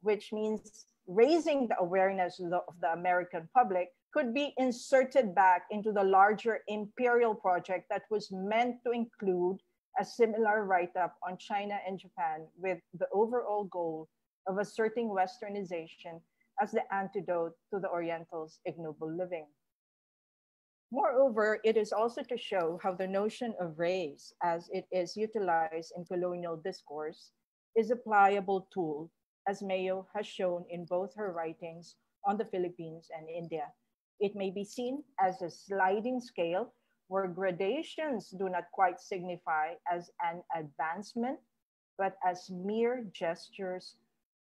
which means raising the awareness of the American public, could be inserted back into the larger imperial project that was meant to include a similar write-up on China and Japan with the overall goal of asserting Westernization as the antidote to the Orientals' ignoble living. Moreover, it is also to show how the notion of race as it is utilized in colonial discourse is a pliable tool, as Mayo has shown in both her writings on the Philippines and India. It may be seen as a sliding scale where gradations do not quite signify as an advancement, but as mere gestures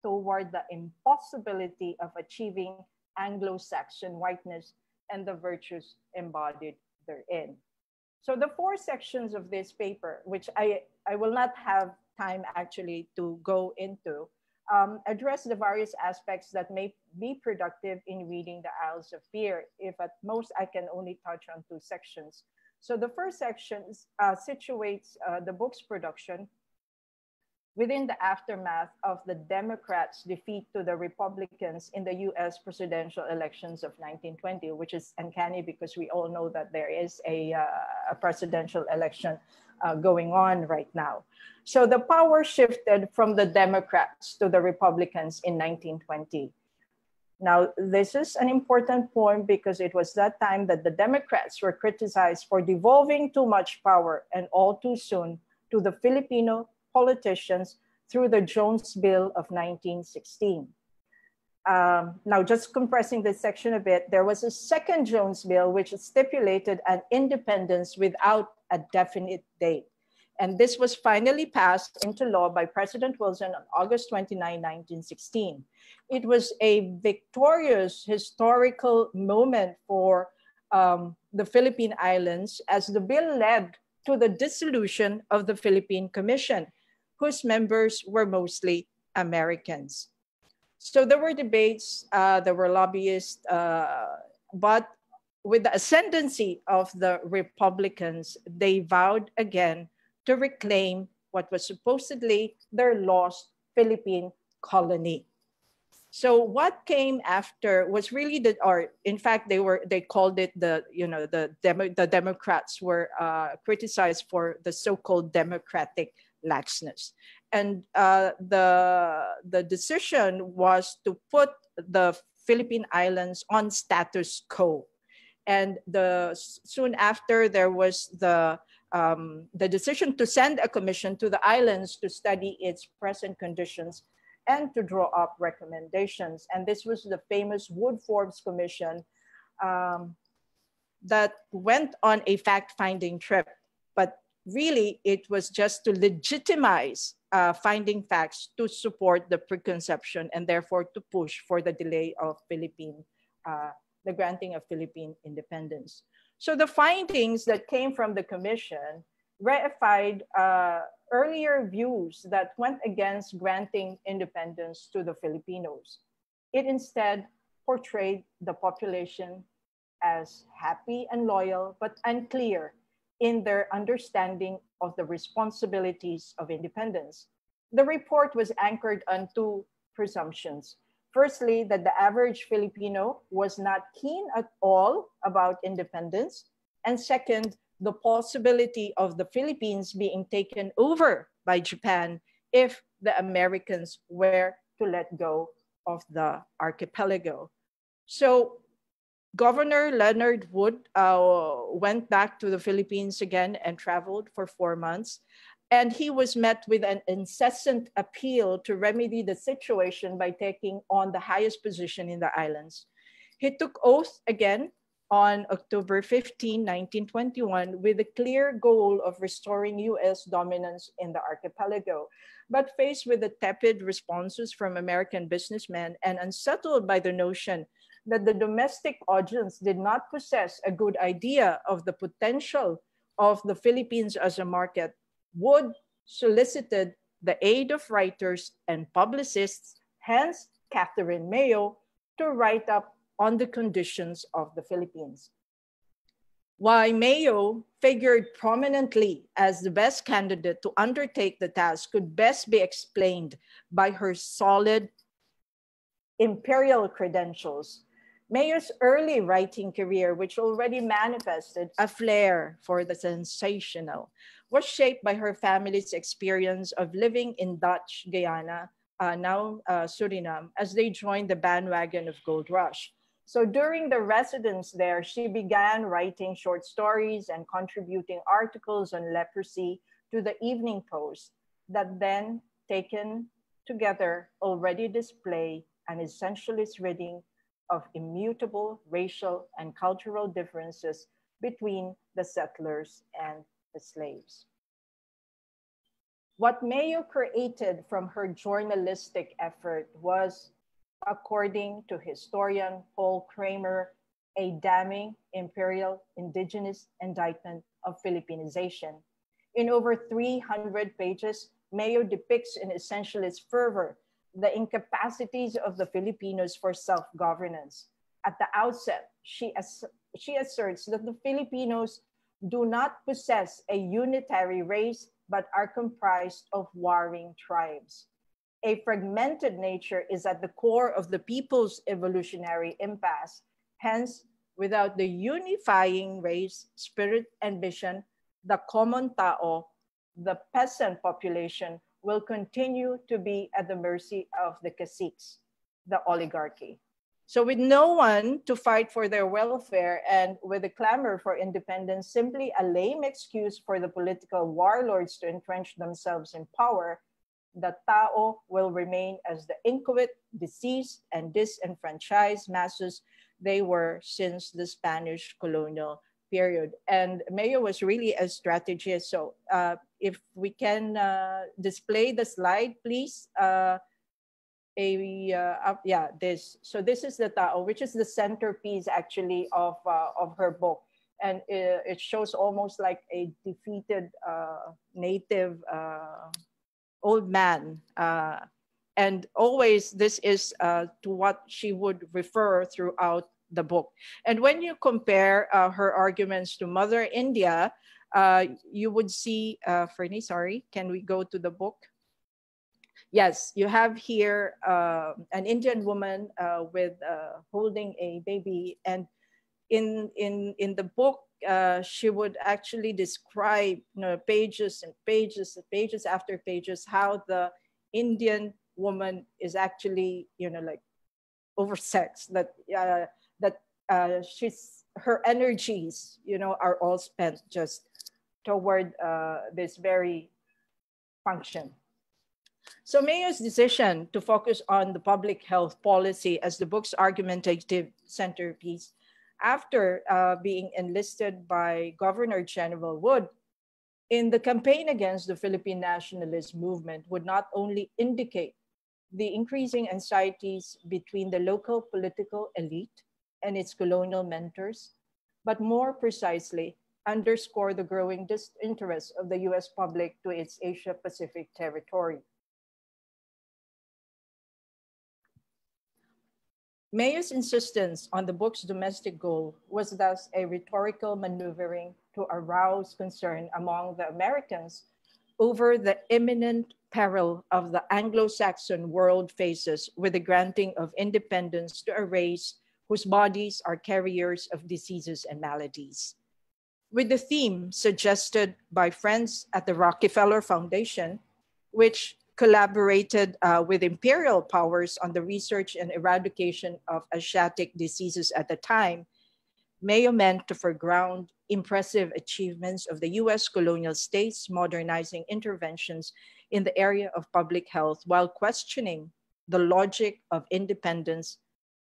toward the impossibility of achieving Anglo-Saxon whiteness and the virtues embodied therein. So the four sections of this paper, which I, I will not have time actually to go into, um, address the various aspects that may be productive in reading The Isles of Fear, if at most I can only touch on two sections. So the first section uh, situates uh, the book's production within the aftermath of the Democrats' defeat to the Republicans in the U S presidential elections of nineteen twenty, which is uncanny because we all know that there is a, uh, a presidential election uh, going on right now. So the power shifted from the Democrats to the Republicans in nineteen twenty. Now, this is an important point because it was that time that the Democrats were criticized for devolving too much power and all too soon to the Filipino politicians through the Jones Bill of nineteen sixteen. Um, now, just compressing this section a bit, there was a second Jones Bill which stipulated an independence without a definite date. And this was finally passed into law by President Wilson on August twenty-ninth, nineteen sixteen. It was a victorious historical moment for um, the Philippine Islands, as the bill led to the dissolution of the Philippine Commission, whose members were mostly Americans. So there were debates, uh, there were lobbyists, uh, but with the ascendancy of the Republicans, they vowed again to reclaim what was supposedly their lost Philippine colony. So what came after was really the, or in fact, they were, they called it the, you know, the, demo, the Democrats were uh, criticized for the so-called democratic laxness. And uh, the, the decision was to put the Philippine Islands on status quo. And the, soon after there was the, um, the decision to send a commission to the islands to study its present conditions and to draw up recommendations. And this was the famous Wood Forbes Commission um, that went on a fact-finding trip, but really it was just to legitimize uh, finding facts to support the preconception and therefore to push for the delay of Philippine, uh, the granting of Philippine independence. So the findings that came from the commission ratified uh, earlier views that went against granting independence to the Filipinos. It instead portrayed the population as happy and loyal, but unclear in their understanding of the responsibilities of independence. The report was anchored on two presumptions. Firstly, that the average Filipino was not keen at all about independence, and second, the possibility of the Philippines being taken over by Japan if the Americans were to let go of the archipelago. So Governor Leonard Wood uh, went back to the Philippines again and traveled for four months. And he was met with an incessant appeal to remedy the situation by taking on the highest position in the islands. He took oath again on October fifteenth, nineteen twenty-one, with a clear goal of restoring U S dominance in the archipelago. But faced with the tepid responses from American businessmen and unsettled by the notion that the domestic audience did not possess a good idea of the potential of the Philippines as a market, Wood solicited the aid of writers and publicists, hence Katherine Mayo, to write up on the conditions of the Philippines. While Mayo figured prominently as the best candidate to undertake the task could best be explained by her solid imperial credentials. Mayo's early writing career, which already manifested a flair for the sensational, was shaped by her family's experience of living in Dutch Guyana, uh, now uh, Suriname, as they joined the bandwagon of gold rush. So during the residence there, she began writing short stories and contributing articles on leprosy to the Evening Post that then, taken together, already display an essentialist reading of immutable racial and cultural differences between the settlers and the slaves. What Mayo created from her journalistic effort was, according to historian Paul Kramer, a damning imperial indigenous indictment of Filipinization. In over three hundred pages, Mayo depicts in essentialist fervor the incapacities of the Filipinos for self-governance. At the outset, she, ass she asserts that the Filipinos do not possess a unitary race, but are comprised of warring tribes. A fragmented nature is at the core of the people's evolutionary impasse. Hence, without the unifying race, spirit, and vision, the common tao, the peasant population, will continue to be at the mercy of the caciques, the oligarchy. So with no one to fight for their welfare and with the clamor for independence simply a lame excuse for the political warlords to entrench themselves in power, the tao will remain as the inchoate, diseased, and disenfranchised masses they were since the Spanish colonial period. And Mayo was really a strategist. So uh, if we can uh, display the slide, please. Uh, A, uh, uh, yeah, this. So this is the tao, which is the centerpiece actually of, uh, of her book. And it, it shows almost like a defeated uh, native uh, old man. Uh, and always this is uh, to what she would refer throughout the book. And when you compare uh, her arguments to Mother India, uh, you would see, uh, Fernie, sorry, can we go to the book? Yes, you have here uh, an Indian woman uh, with uh, holding a baby, and in in in the book uh, she would actually describe, you know, pages and pages and pages after pages how the Indian woman is actually, you know, like oversexed, that uh, that uh, she's her energies, you know, are all spent just toward uh, this very function. So Mayo's decision to focus on the public health policy as the book's argumentative centerpiece after uh, being enlisted by Governor General Wood in the campaign against the Philippine nationalist movement would not only indicate the increasing anxieties between the local political elite and its colonial mentors, but more precisely underscore the growing disinterest of the U S public to its Asia-Pacific territory. Mayo's insistence on the book's domestic goal was thus a rhetorical maneuvering to arouse concern among the Americans over the imminent peril of the Anglo-Saxon world faces with the granting of independence to a race whose bodies are carriers of diseases and maladies. With the theme suggested by friends at the Rockefeller Foundation, which collaborated uh, with imperial powers on the research and eradication of Asiatic diseases at the time, Mayo meant to foreground impressive achievements of the U S colonial states modernizing interventions in the area of public health while questioning the logic of independence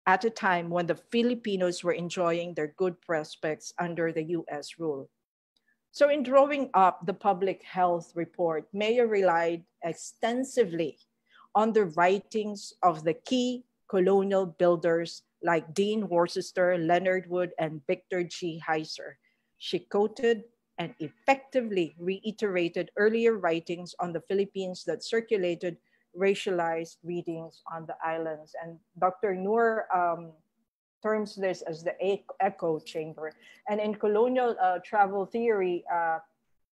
at a time when the Filipinos were enjoying their good prospects under the U S rule. So in drawing up the public health report, Mayo relied extensively on the writings of the key colonial builders like Dean Worcester, Leonard Wood, and Victor G. Heiser. She quoted and effectively reiterated earlier writings on the Philippines that circulated racialized readings on the islands. And Doctor Noor um, terms this as the echo chamber. And in colonial uh, travel theory, uh,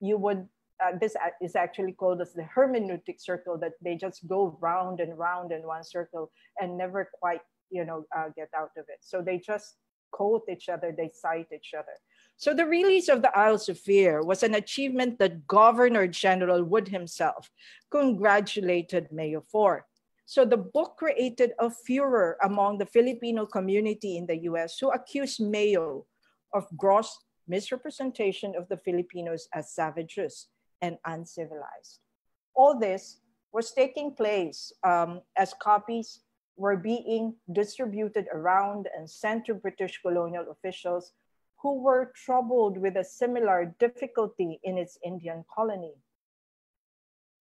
you would, uh, this is actually called as the hermeneutic circle, that they just go round and round in one circle and never quite, you know, uh, get out of it. So they just quote each other, they cite each other. So the release of The Isles of Fear was an achievement that Governor General Wood himself congratulated Mayo for. So the book created a furor among the Filipino community in the U S who accused Mayo of gross misrepresentation of the Filipinos as savages and uncivilized. All this was taking place um, as copies were being distributed around and sent to British colonial officials who were troubled with a similar difficulty in its Indian colony.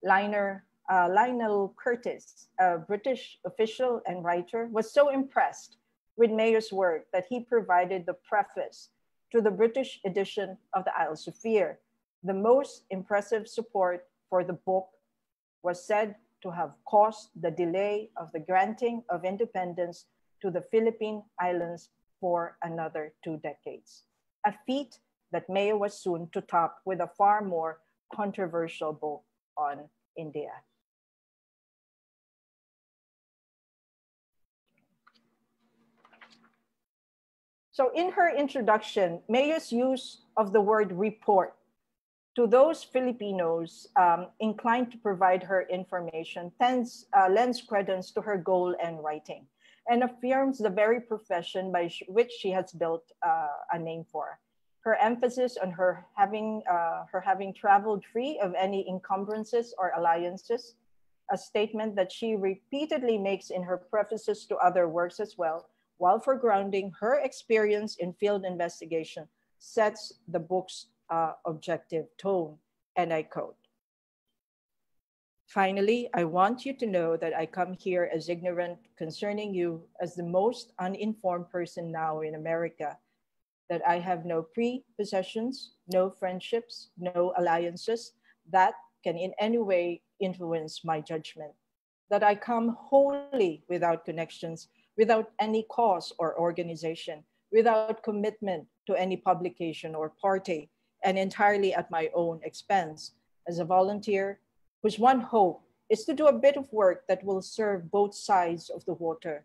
Liner Uh, Lionel Curtis, a British official and writer, was so impressed with Mayo's work that he provided the preface to the British edition of The Isles of Fear. The most impressive support for the book was said to have caused the delay of the granting of independence to the Philippine Islands for another two decades, a feat that Mayo was soon to top with a far more controversial book on India. So in her introduction, Mayo's use of the word report to those Filipinos um, inclined to provide her information tends, uh, lends credence to her goal and writing, and affirms the very profession by which she has built uh, a name for. Her emphasis on her having, uh, her having traveled free of any encumbrances or alliances, a statement that she repeatedly makes in her prefaces to other works as well, while for grounding her experience in field investigation, sets the book's uh, objective tone, and I quote, "Finally, I want you to know that I come here as ignorant concerning you as the most uninformed person now in America, that I have no prepossessions, no friendships, no alliances that can in any way influence my judgment, that I come wholly without connections, without any cause or organization, without commitment to any publication or party, and entirely at my own expense as a volunteer, whose one hope is to do a bit of work that will serve both sides of the water.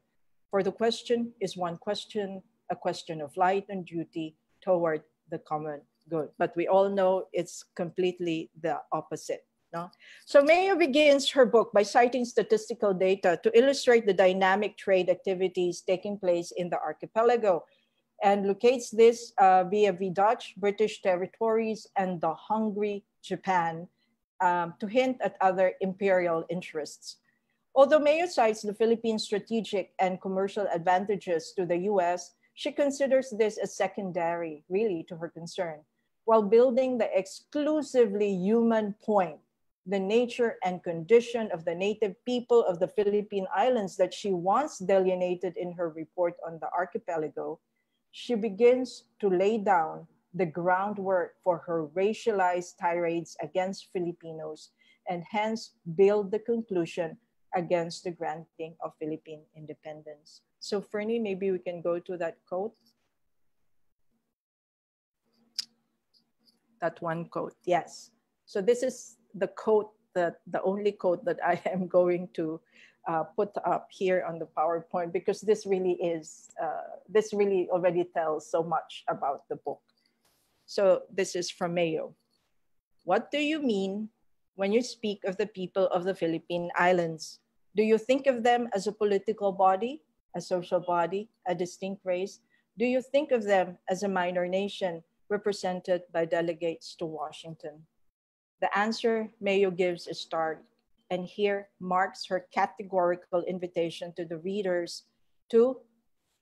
For the question is one question, a question of light and duty toward the common good." But we all know it's completely the opposite. No? So Mayo begins her book by citing statistical data to illustrate the dynamic trade activities taking place in the archipelago, and locates this uh, via the Dutch, British territories, and the hungry Japan, Um, to hint at other imperial interests. Although Mayo cites the Philippines' strategic and commercial advantages to the U S, she considers this as secondary, really, to her concern, while building the exclusively human point, the nature and condition of the native people of the Philippine Islands that she once delineated in her report on the archipelago, she begins to lay down the groundwork for her racialized tirades against Filipinos, and hence build the conclusion against the granting of Philippine independence. So Fernie, maybe we can go to that quote. That one quote, yes. So this is the quote, that, the only quote that I am going to uh, put up here on the PowerPoint, because this really is, uh, this really already tells so much about the book. So this is from Mayo. "What do you mean when you speak of the people of the Philippine Islands? Do you think of them as a political body, a social body, a distinct race? Do you think of them as a minor nation represented by delegates to Washington?" The answer Mayo gives is stark, and here marks her categorical invitation to the readers to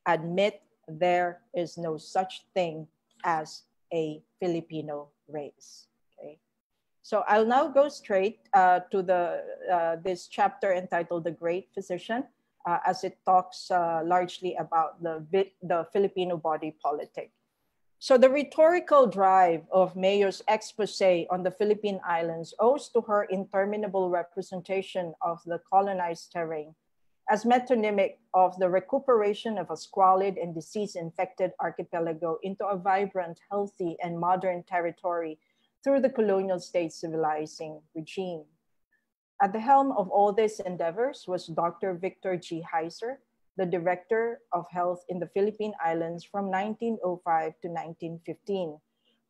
admit there is no such thing as a Filipino race. Okay, so I'll now go straight uh, to the uh, this chapter entitled "The Great Physician," uh, as it talks uh, largely about the the Filipino body politic. So the rhetorical drive of Mayo's exposé on the Philippine Islands owes to her interminable representation of the colonized terrain as metonymic of the recuperation of a squalid and disease-infected archipelago into a vibrant, healthy, and modern territory through the colonial state's civilizing regime. At the helm of all these endeavors was Doctor Victor G. Heiser, the Director of Health in the Philippine Islands from nineteen oh five to nineteen fifteen,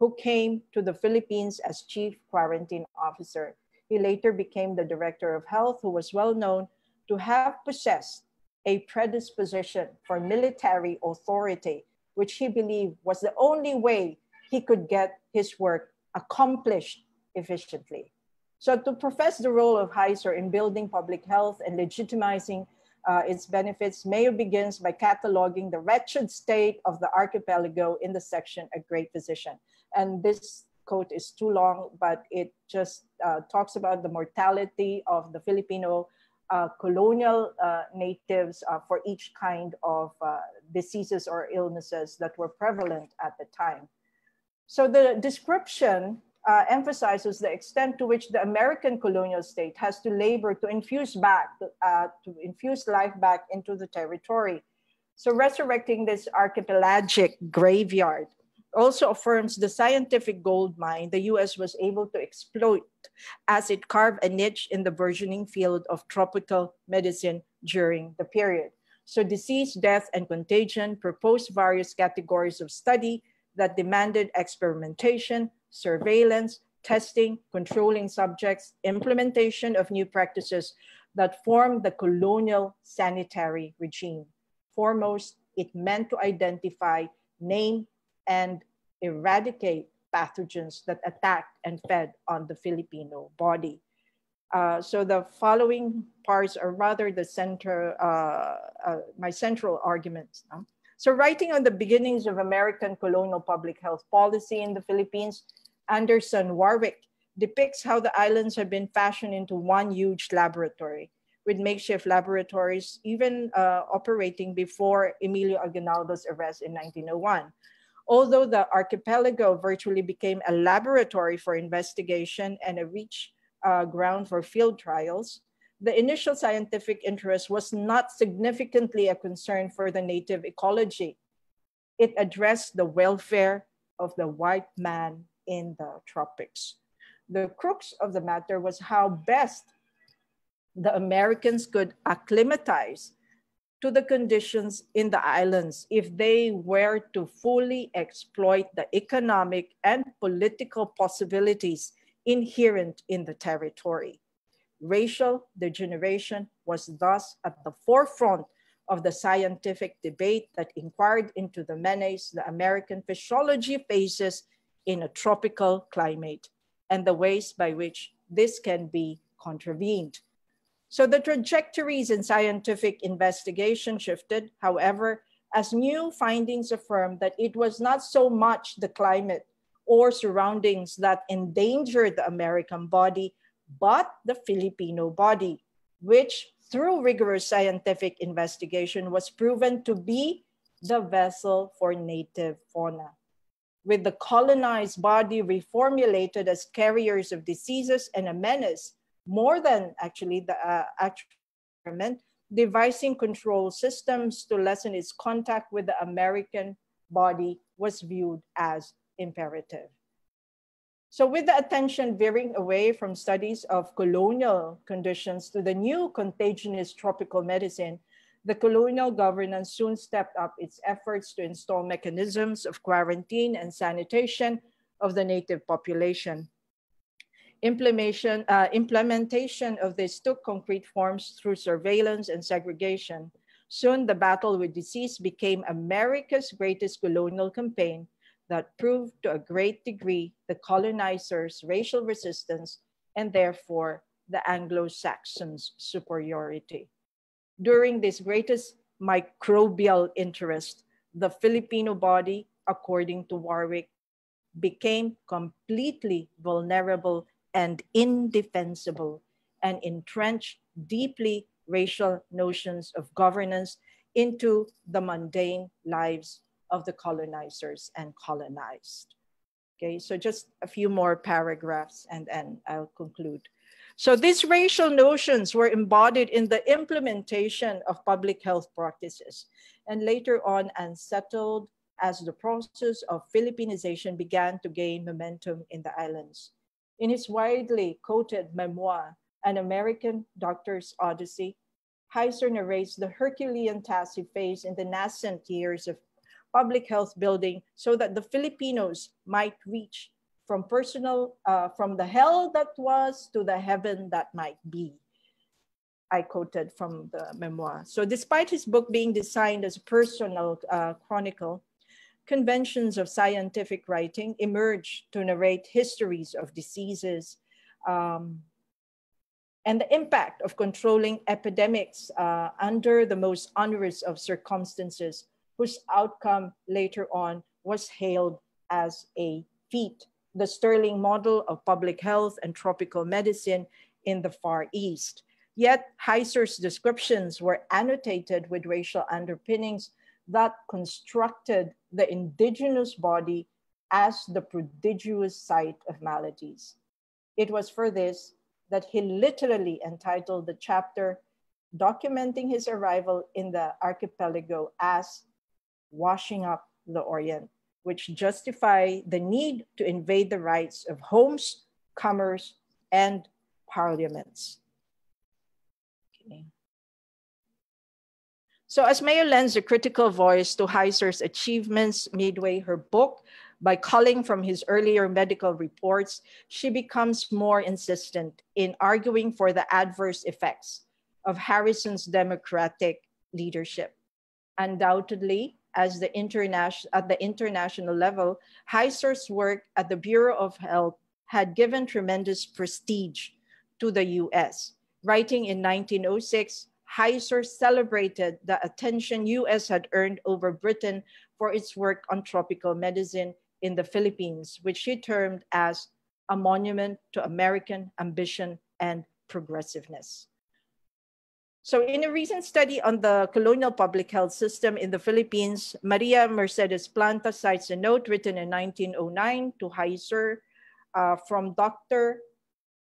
who came to the Philippines as Chief Quarantine Officer. He later became the Director of Health, who was well known to have possessed a predisposition for military authority, which he believed was the only way he could get his work accomplished efficiently. So to profess the role of Heiser in building public health and legitimizing uh, its benefits, Mayo begins by cataloging the wretched state of the archipelago in the section "A Great Physician." And this quote is too long, but it just uh, talks about the mortality of the Filipino uh, colonial uh, natives uh, for each kind of uh, diseases or illnesses that were prevalent at the time. So the description Uh, emphasizes the extent to which the American colonial state has to labor to infuse back, uh, to infuse life back into the territory. So resurrecting this archipelagic graveyard also affirms the scientific gold mine the U S was able to exploit as it carved a niche in the burgeoning field of tropical medicine during the period. So disease, death, and contagion proposed various categories of study that demanded experimentation, surveillance, testing, controlling subjects, implementation of new practices that formed the colonial sanitary regime. Foremost, it meant to identify, name, and eradicate pathogens that attacked and fed on the Filipino body. Uh, so the following parts are rather the center, uh, uh, my central arguments. Huh? So writing on the beginnings of American colonial public health policy in the Philippines, Anderson Warwick depicts how the islands have been fashioned into one huge laboratory, with makeshift laboratories even uh, operating before Emilio Aguinaldo's arrest in nineteen oh one. Although the archipelago virtually became a laboratory for investigation and a rich uh, ground for field trials, the initial scientific interest was not significantly a concern for the native ecology. It addressed the welfare of the white man in the tropics. The crux of the matter was how best the Americans could acclimatize to the conditions in the islands if they were to fully exploit the economic and political possibilities inherent in the territory. Racial degeneration was thus at the forefront of the scientific debate that inquired into the menace the American physiology faces in a tropical climate and the ways by which this can be contravened. So the trajectories in scientific investigation shifted, however, as new findings affirmed that it was not so much the climate or surroundings that endangered the American body, but the Filipino body, which through rigorous scientific investigation was proven to be the vessel for native fauna. With the colonized body reformulated as carriers of diseases and a menace, more than actually the uh, actual environment, devising control systems to lessen its contact with the American body was viewed as imperative. So with the attention veering away from studies of colonial conditions to the new contagious tropical medicine, the colonial governance soon stepped up its efforts to install mechanisms of quarantine and sanitation of the native population. Implementation, uh, implementation of this took concrete forms through surveillance and segregation. Soon the battle with disease became America's greatest colonial campaign that proved to a great degree the colonizers' racial resistance and therefore the Anglo-Saxons' superiority. During this greatest microbial interest, the Filipino body, according to Warwick, became completely vulnerable and indefensible and entrenched deeply racial notions of governance into the mundane lives of the colonizers and colonized. Okay, so just a few more paragraphs and then I'll conclude. So these racial notions were embodied in the implementation of public health practices and later on unsettled as the process of Filipinization began to gain momentum in the islands. In his widely quoted memoir, An American Doctor's Odyssey, Heiser narrates the Herculean task he faced in the nascent years of public health building so that the Filipinos might reach from personal, uh, from the hell that was to the heaven that might be. I quoted from the memoir. So despite his book being designed as a personal uh, chronicle, conventions of scientific writing emerged to narrate histories of diseases um, and the impact of controlling epidemics uh, under the most onerous of circumstances, whose outcome later on was hailed as a feat, the sterling model of public health and tropical medicine in the Far East. Yet Heiser's descriptions were annotated with racial underpinnings that constructed the indigenous body as the prodigious site of maladies. It was for this that he literally entitled the chapter documenting his arrival in the archipelago as Washing Up the Orient, which justify the need to invade the rights of homes, commerce, and parliaments. Okay. So as Mayo lends a critical voice to Heiser's achievements midway her book, by culling from his earlier medical reports, she becomes more insistent in arguing for the adverse effects of Harrison's democratic leadership. Undoubtedly, as the international, at the international level, Heiser's work at the Bureau of Health had given tremendous prestige to the U S. Writing in nineteen oh six, Heiser celebrated the attention U S had earned over Britain for its work on tropical medicine in the Philippines, which he termed as a monument to American ambition and progressiveness. So in a recent study on the colonial public health system in the Philippines, Maria Mercedes Planta cites a note written in nineteen oh nine to Heiser uh, from Doctor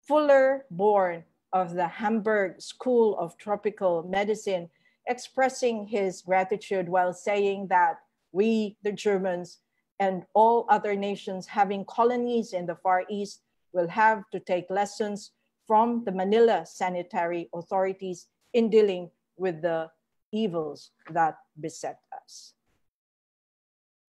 Fuller Born of the Hamburg School of Tropical Medicine, expressing his gratitude while saying that we, the Germans, and all other nations having colonies in the Far East will have to take lessons from the Manila sanitary authorities in dealing with the evils that beset us.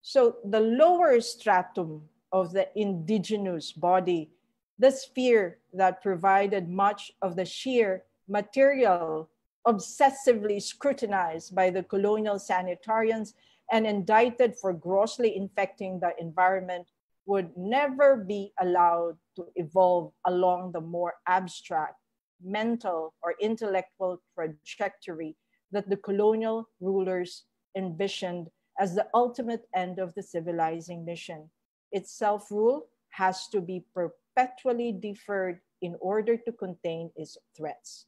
So the lower stratum of the indigenous body, the sphere that provided much of the sheer material obsessively scrutinized by the colonial sanitarians and indicted for grossly infecting the environment, would never be allowed to evolve along the more abstract mental or intellectual trajectory that the colonial rulers envisioned as the ultimate end of the civilizing mission. Its self-rule has to be perpetually deferred in order to contain its threats.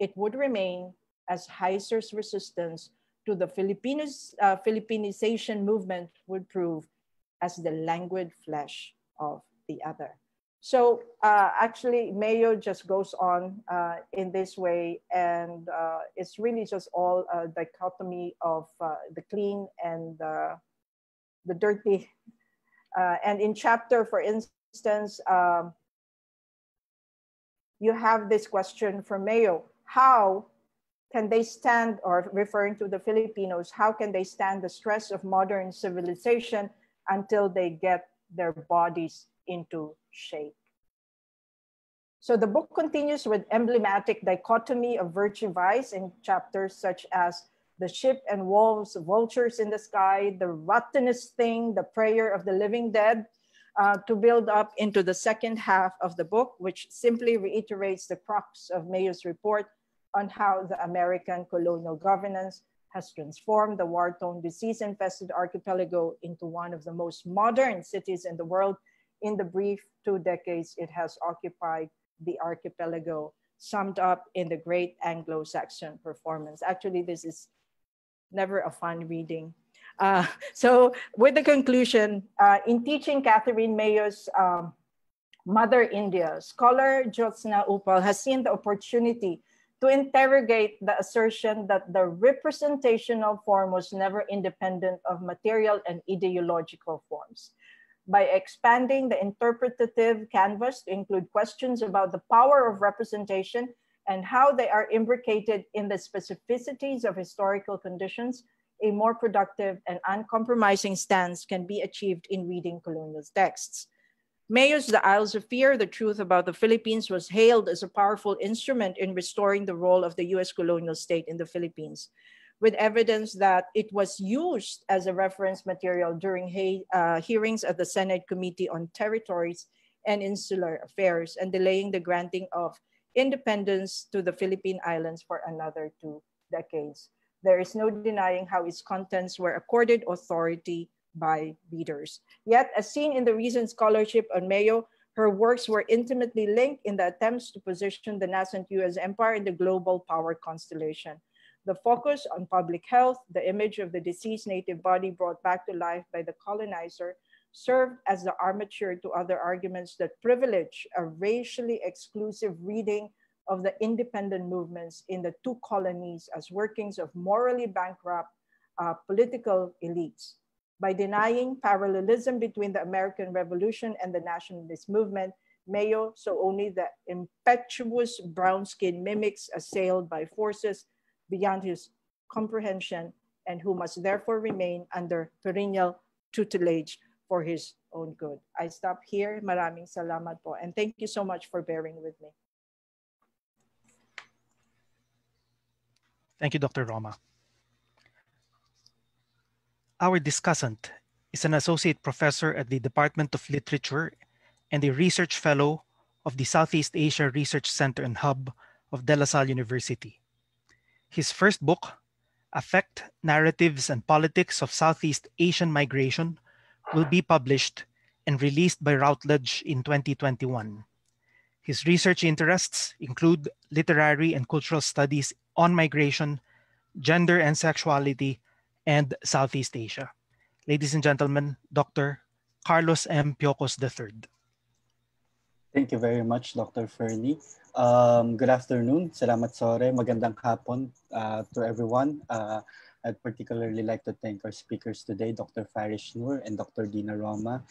It would remain as Heiser's resistance to the Filipinos, uh, Filipinization movement would prove as the languid flesh of the other. So uh, actually Mayo just goes on uh, in this way, and uh, it's really just all a dichotomy of uh, the clean and uh, the dirty. Uh, and in chapter, for instance, um, you have this question from Mayo: how can they stand, or referring to the Filipinos, how can they stand the stress of modern civilization until they get their bodies into shape? So the book continues with emblematic dichotomy of virtue-vice in chapters such as the ship and wolves, vultures in the sky, the rottenest thing, the prayer of the living dead, uh, to build up into the second half of the book, which simply reiterates the crux of Mayo's report on how the American colonial governance has transformed the war-torn, disease-infested archipelago into one of the most modern cities in the world. In the brief two decades it has occupied the archipelago, summed up in the great Anglo-Saxon performance. Actually, this is never a fun reading. Uh, so with the conclusion, uh, in teaching Katherine Mayo's um, Mother India, scholar Jyotsna Uppal has seen the opportunity to interrogate the assertion that the representational form was never independent of material and ideological forms. By expanding the interpretative canvas to include questions about the power of representation and how they are imbricated in the specificities of historical conditions, a more productive and uncompromising stance can be achieved in reading colonial texts. Mayo's The Isles of Fear, The Truth About the Philippines, was hailed as a powerful instrument in restoring the role of the U S colonial state in the Philippines, with evidence that it was used as a reference material during he uh, hearings at the Senate Committee on Territories and Insular Affairs, and delaying the granting of independence to the Philippine Islands for another two decades. There is no denying how its contents were accorded authority by readers. Yet, as seen in the recent scholarship on Mayo, Her works were intimately linked in the attempts to position the nascent U S empire in the global power constellation. The focus on public health, the image of the deceased native body brought back to life by the colonizer, served as the armature to other arguments that privilege a racially exclusive reading of the independent movements in the two colonies as workings of morally bankrupt uh, political elites. By denying parallelism between the American Revolution and the nationalist movement, Mayo saw only the impetuous brown-skinned mimics assailed by forces beyond his comprehension and who must therefore remain under perennial tutelage for his own good. I stop here. Maraming salamat po. And thank you so much for bearing with me. Thank you, Doctor Roma. Our discussant is an associate professor at the Department of Literature and a research fellow of the Southeast Asia Research Center and Hub of De La Salle University. His first book, Affect, Narratives and Politics of Southeast Asian Migration, will be published and released by Routledge in twenty twenty-one. His research interests include literary and cultural studies on migration, gender and sexuality, and Southeast Asia. Ladies and gentlemen, Doctor Carlos M. Piocos the third. Thank you very much, Doctor Fernie. Um, good afternoon. Salamat sore. Magandang hapon uh, to everyone. Uh, I'd particularly like to thank our speakers today, Doctor Farish Noor and Doctor Dinah Roma,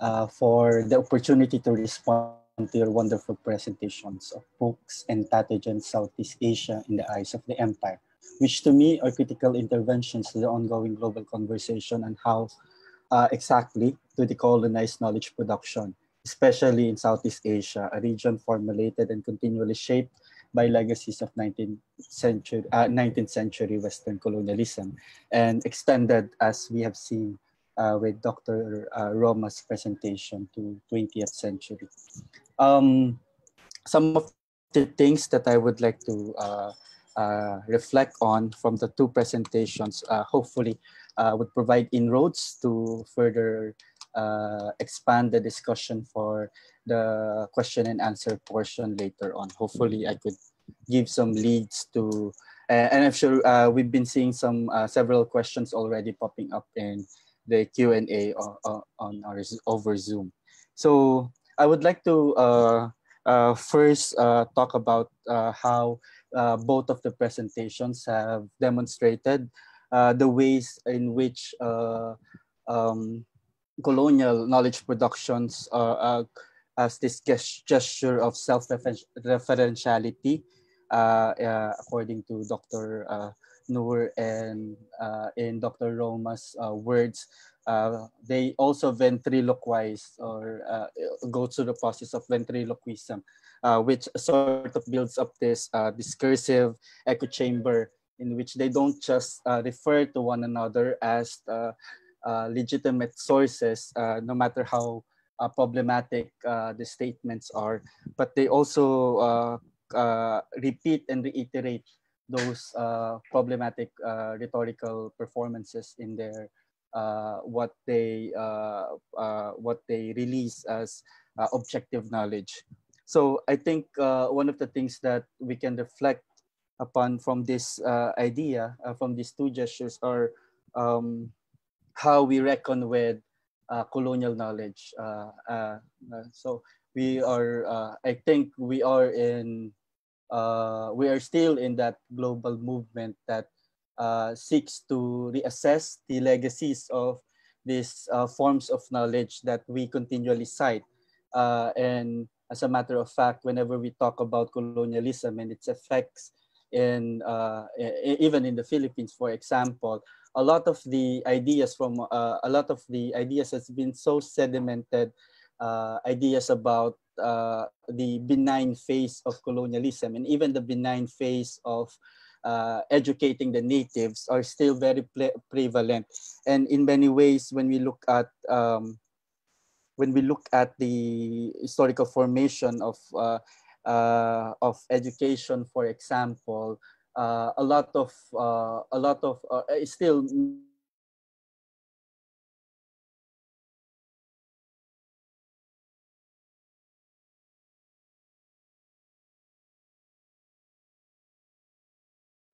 uh, for the opportunity to respond to your wonderful presentations of books entitled Southeast Asia in the Eyes of the Empire, which to me are critical interventions to the ongoing global conversation on how uh, exactly to decolonize knowledge production, especially in Southeast Asia, a region formulated and continually shaped by legacies of nineteenth century, uh, nineteenth century Western colonialism, and extended, as we have seen uh, with Doctor Uh, Roma's presentation, to twentieth century. Um, some of the things that I would like to uh, Uh, reflect on from the two presentations, uh, hopefully uh, would provide inroads to further uh, expand the discussion for the question and answer portion later on. Hopefully I could give some leads to, uh, and I'm sure uh, we've been seeing some uh, several questions already popping up in the Q and A on, on our, over Zoom. So I would like to uh, uh, first uh, talk about uh, how Uh, both of the presentations have demonstrated uh, the ways in which uh, um, colonial knowledge productions are, are, as this gesture of self-referentiality, uh, uh, according to Doctor Uh, Noor and uh, in Doctor Roma's uh, words, uh, they also ventriloquize or uh, go through the process of ventriloquism, uh, which sort of builds up this uh, discursive echo chamber in which they don't just uh, refer to one another as uh, uh, legitimate sources, uh, no matter how uh, problematic uh, the statements are, but they also uh, uh, repeat and reiterate those uh, problematic uh, rhetorical performances in their uh, what they uh, uh, what they release as uh, objective knowledge. So I think uh, one of the things that we can reflect upon from this uh, idea, uh, from these two gestures, are um, how we reckon with uh, colonial knowledge. Uh, uh, uh, so we are, uh, I think, we are in. Uh, we are still in that global movement that uh, seeks to reassess the legacies of these uh, forms of knowledge that we continually cite. Uh, and as a matter of fact, whenever we talk about colonialism and its effects, in, uh, even in the Philippines, for example, a lot of the ideas from uh, a lot of the ideas has been so sedimented, uh, ideas about Uh, the benign phase of colonialism and even the benign phase of uh, educating the natives are still very prevalent. And in many ways, when we look at um, when we look at the historical formation of uh, uh, of education, for example, uh, a lot of uh, a lot of uh, still.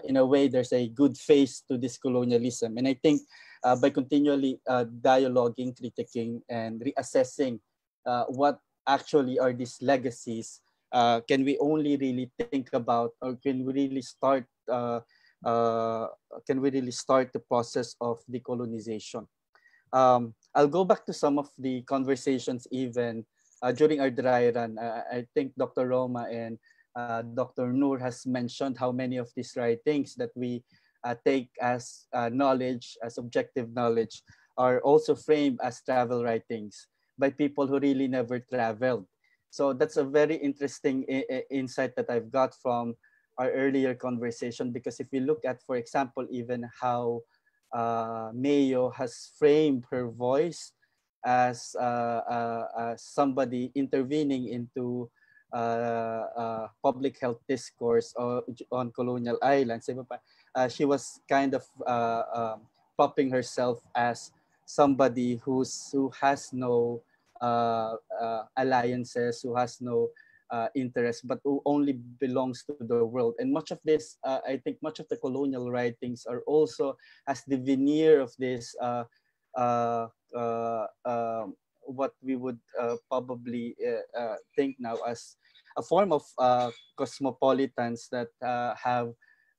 in a way, there's a good face to this colonialism. And I think uh, by continually uh, dialoguing, critiquing, and reassessing uh, what actually are these legacies, uh, can we only really think about, or can we really start, uh, uh, can we really start the process of decolonization? Um, I'll go back to some of the conversations even uh, during our dry run. Uh, I think Doctor Roma and Uh, Doctor Noor has mentioned how many of these writings that we uh, take as uh, knowledge, as objective knowledge, are also framed as travel writings by people who really never traveled. So that's a very interesting insight that I've got from our earlier conversation, because if you look at, for example, even how uh, Mayo has framed her voice as uh, uh, uh, somebody intervening into Uh, uh, public health discourse or, on colonial islands. Uh, she was kind of uh, uh, popping herself as somebody who's, who has no uh, uh, alliances, who has no uh, interest, but who only belongs to the world. And much of this, uh, I think much of the colonial writings are also as the veneer of this uh, uh, uh, uh, what we would uh, probably uh, uh, think now as a form of uh, cosmopolitans that uh, have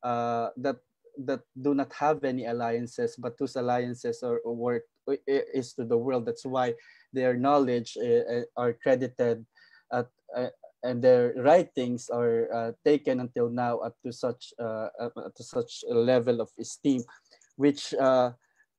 uh, that that do not have any alliances, but whose alliances are work is to the world. That's why their knowledge uh, are credited at, uh, and their writings are uh, taken until now up to such uh, up to such a level of esteem, which. Uh,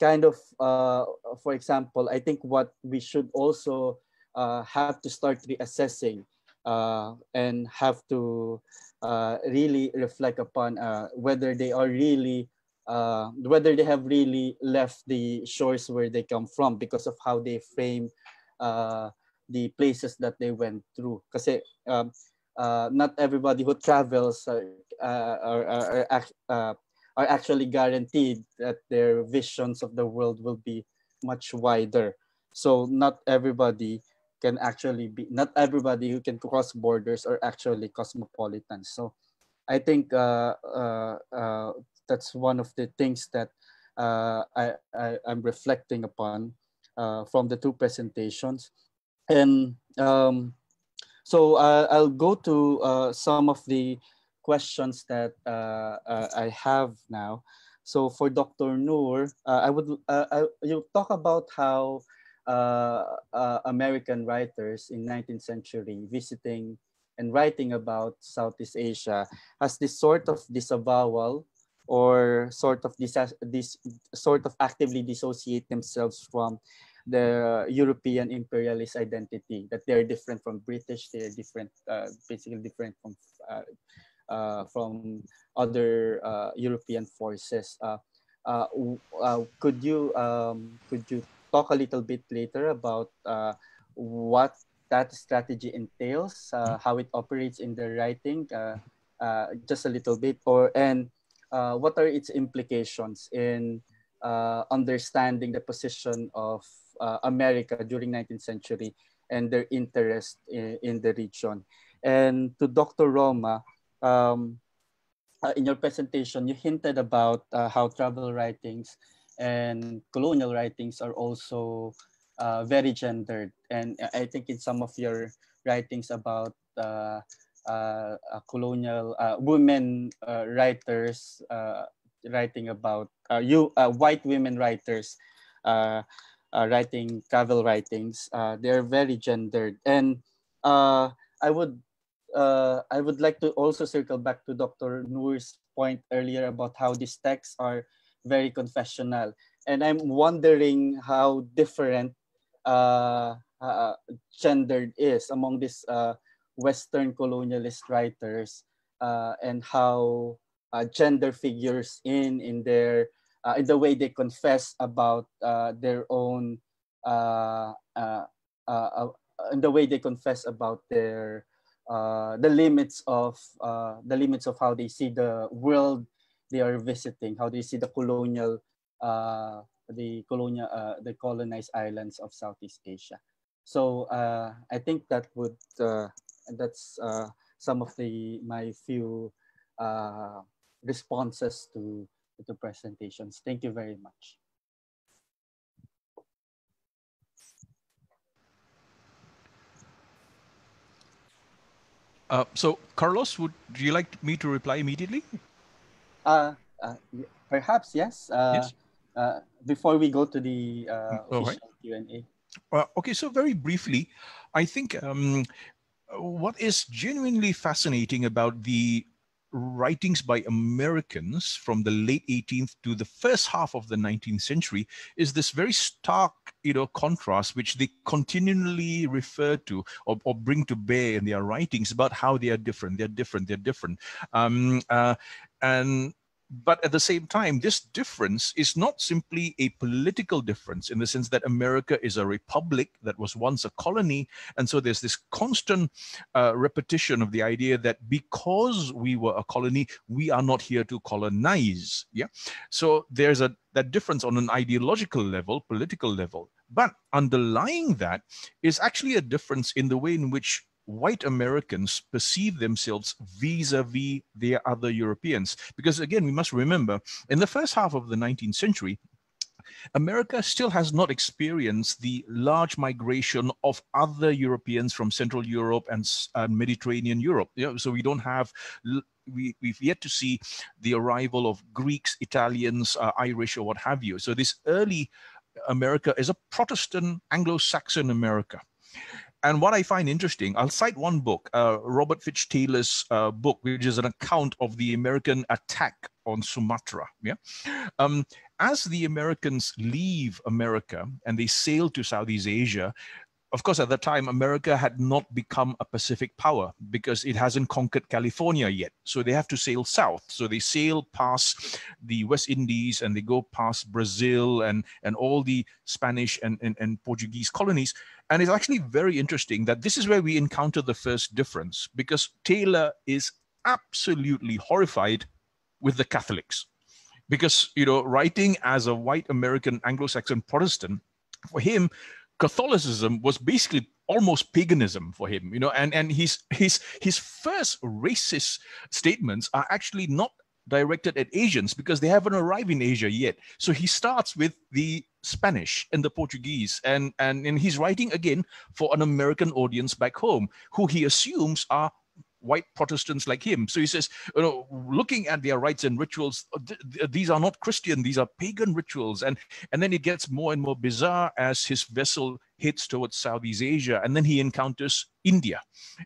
Kind of, uh, for example, I think what we should also uh, have to start reassessing uh, and have to uh, really reflect upon uh, whether they are really, uh, whether they have really left the shores where they come from because of how they frame uh, the places that they went through. Because um, uh, not everybody who travels are, uh, are, are, are uh, are actually guaranteed that their visions of the world will be much wider. So not everybody can actually be, not everybody who can cross borders are actually cosmopolitans. So I think uh, uh, uh, that's one of the things that uh, I, I, I'm reflecting upon uh, from the two presentations. And um, so uh, I'll go to uh, some of the questions that uh, uh, I have now. So for Doctor Noor, uh, I would uh, I, you talk about how uh, uh, American writers in nineteenth century visiting and writing about Southeast Asia has this sort of disavowal or sort of this this sort of actively dissociate themselves from the European imperialist identity, that they are different from British, they are different, uh, basically different from. Uh, Uh, from other uh, European forces. Uh, uh, uh, could you um, could you talk a little bit later about uh, what that strategy entails, uh, how it operates in the writing, uh, uh, just a little bit, or and uh, what are its implications in uh, understanding the position of uh, America during nineteenth century and their interest in, in the region? And to Doctor Roma. Um, uh, in your presentation, you hinted about uh, how travel writings and colonial writings are also uh, very gendered. And I think in some of your writings about uh, uh, colonial uh, women uh, writers uh, writing about, uh, you uh, white women writers uh, uh, writing travel writings, uh, they're very gendered. And uh, I would Uh, I would like to also circle back to Doctor Noor's point earlier about how these texts are very confessional. And I'm wondering how different uh, uh, gendered is among these uh, Western colonialist writers uh, and how uh, gender figures in, in, their, uh, in the way they confess about uh, their own, uh, uh, uh, in the way they confess about their Uh, the limits of uh, the limits of how they see the world they are visiting, how they see the colonial, uh, the colonial, uh, the colonized islands of Southeast Asia. So uh, I think that would uh, that's uh, some of the my few uh, responses to, to the presentations. Thank you very much. Uh, so, Carlos, would you like me to reply immediately? Uh, uh, perhaps, yes. Uh, yes. Uh, before we go to the uh, official Q and A. Well, okay, so very briefly, I think um, what is genuinely fascinating about the writings by Americans from the late eighteenth to the first half of the nineteenth century is this very stark, you know, contrast which they continually refer to or, or bring to bear in their writings about how they are different, they're different, they're different. Um, uh, and But at the same time, this difference is not simply a political difference in the sense that America is a republic that was once a colony. And so there's this constant uh, repetition of the idea that because we were a colony, we are not here to colonize. Yeah. So there's a that difference on an ideological level, political level. But underlying that is actually a difference in the way in which white Americans perceive themselves vis-a-vis their other Europeans. Because again, we must remember, in the first half of the nineteenth century, America still has not experienced the large migration of other Europeans from Central Europe and uh, Mediterranean Europe. You know, so we don't have, we, we've yet to see the arrival of Greeks, Italians, uh, Irish, or what have you. So this early America is a Protestant Anglo-Saxon America. And what I find interesting, I'll cite one book, uh, Robert Fitch Taylor's uh, book, which is an account of the American attack on Sumatra. Yeah? Um, as the Americans leave America and they sail to Southeast Asia, of course, at the time, America had not become a Pacific power because it hasn't conquered California yet. So they have to sail south. So they sail past the West Indies and they go past Brazil and, and all the Spanish and, and, and Portuguese colonies. And it's actually very interesting that this is where we encounter the first difference, because Taylor is absolutely horrified with the Catholics. Because, you know, writing as a white American Anglo-Saxon Protestant, for him, Catholicism was basically almost paganism for him, you know, and, and his, his, his first racist statements are actually not directed at Asians because they haven't arrived in Asia yet. So he starts with the Spanish and the Portuguese, and, and, and he's writing again for an American audience back home, who he assumes are white Protestants like him. So he says, you know, looking at their rites and rituals, th th these are not Christian, these are pagan rituals. And, and then it gets more and more bizarre as his vessel heads towards Southeast Asia. And then he encounters India.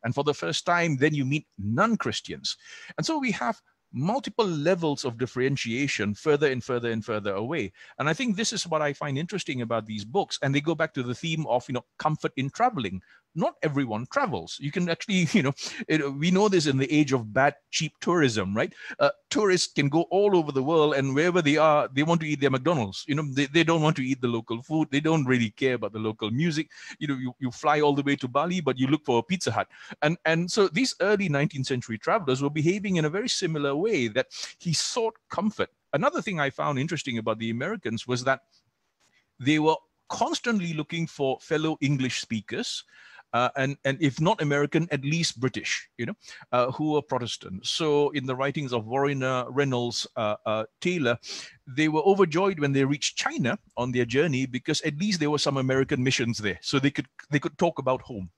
And for the first time, then you meet non-Christians. And so we have multiple levels of differentiation further and further and further away. And I think this is what I find interesting about these books. And they go back to the theme of, you know, comfort in traveling. Not everyone travels. You can actually, you know, it, we know this in the age of bad, cheap tourism, right? Uh, tourists can go all over the world, and wherever they are, they want to eat their McDonald's. You know, they, they don't want to eat the local food. They don't really care about the local music. You know, you, you fly all the way to Bali, but you look for a Pizza Hut. And, and so these early nineteenth century travelers were behaving in a very similar way, that he sought comfort. Another thing I found interesting about the Americans was that they were constantly looking for fellow English speakers, Uh, and, and if not American, at least British, you know, uh, who were Protestant. So in the writings of Warriner, Reynolds, uh, uh, Taylor, they were overjoyed when they reached China on their journey, because at least there were some American missions there. So they could, they could talk about home.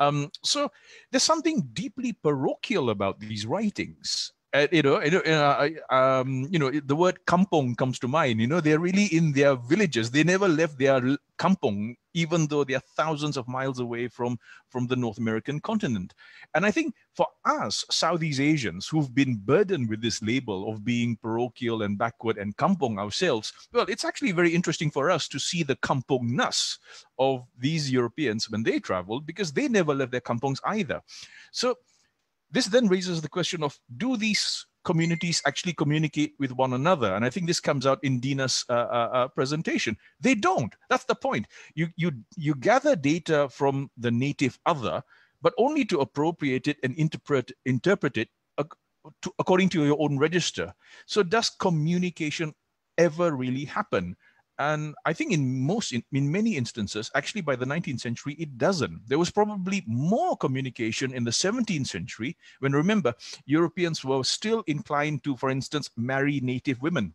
Um, so there's something deeply parochial about these writings. Uh, you know, you know, uh, um, you know, the word kampong comes to mind. You know, they're really in their villages. They never left their kampong, even though they are thousands of miles away from, from the North American continent. And I think for us, Southeast Asians, who've been burdened with this label of being parochial and backward and kampong ourselves, well, it's actually very interesting for us to see the kampong-ness of these Europeans when they traveled, because they never left their kampongs either. So this then raises the question of, do these communities actually communicate with one another? And I think this comes out in Dinah's uh, uh, presentation. They don't. That's the point. You, you, you gather data from the native other, but only to appropriate it and interpret, interpret it ac to, according to your own register. So does communication ever really happen? And I think in most, in, in many instances, actually by the nineteenth century, it doesn't. There was probably more communication in the seventeenth century, when, remember, Europeans were still inclined to, for instance, marry native women.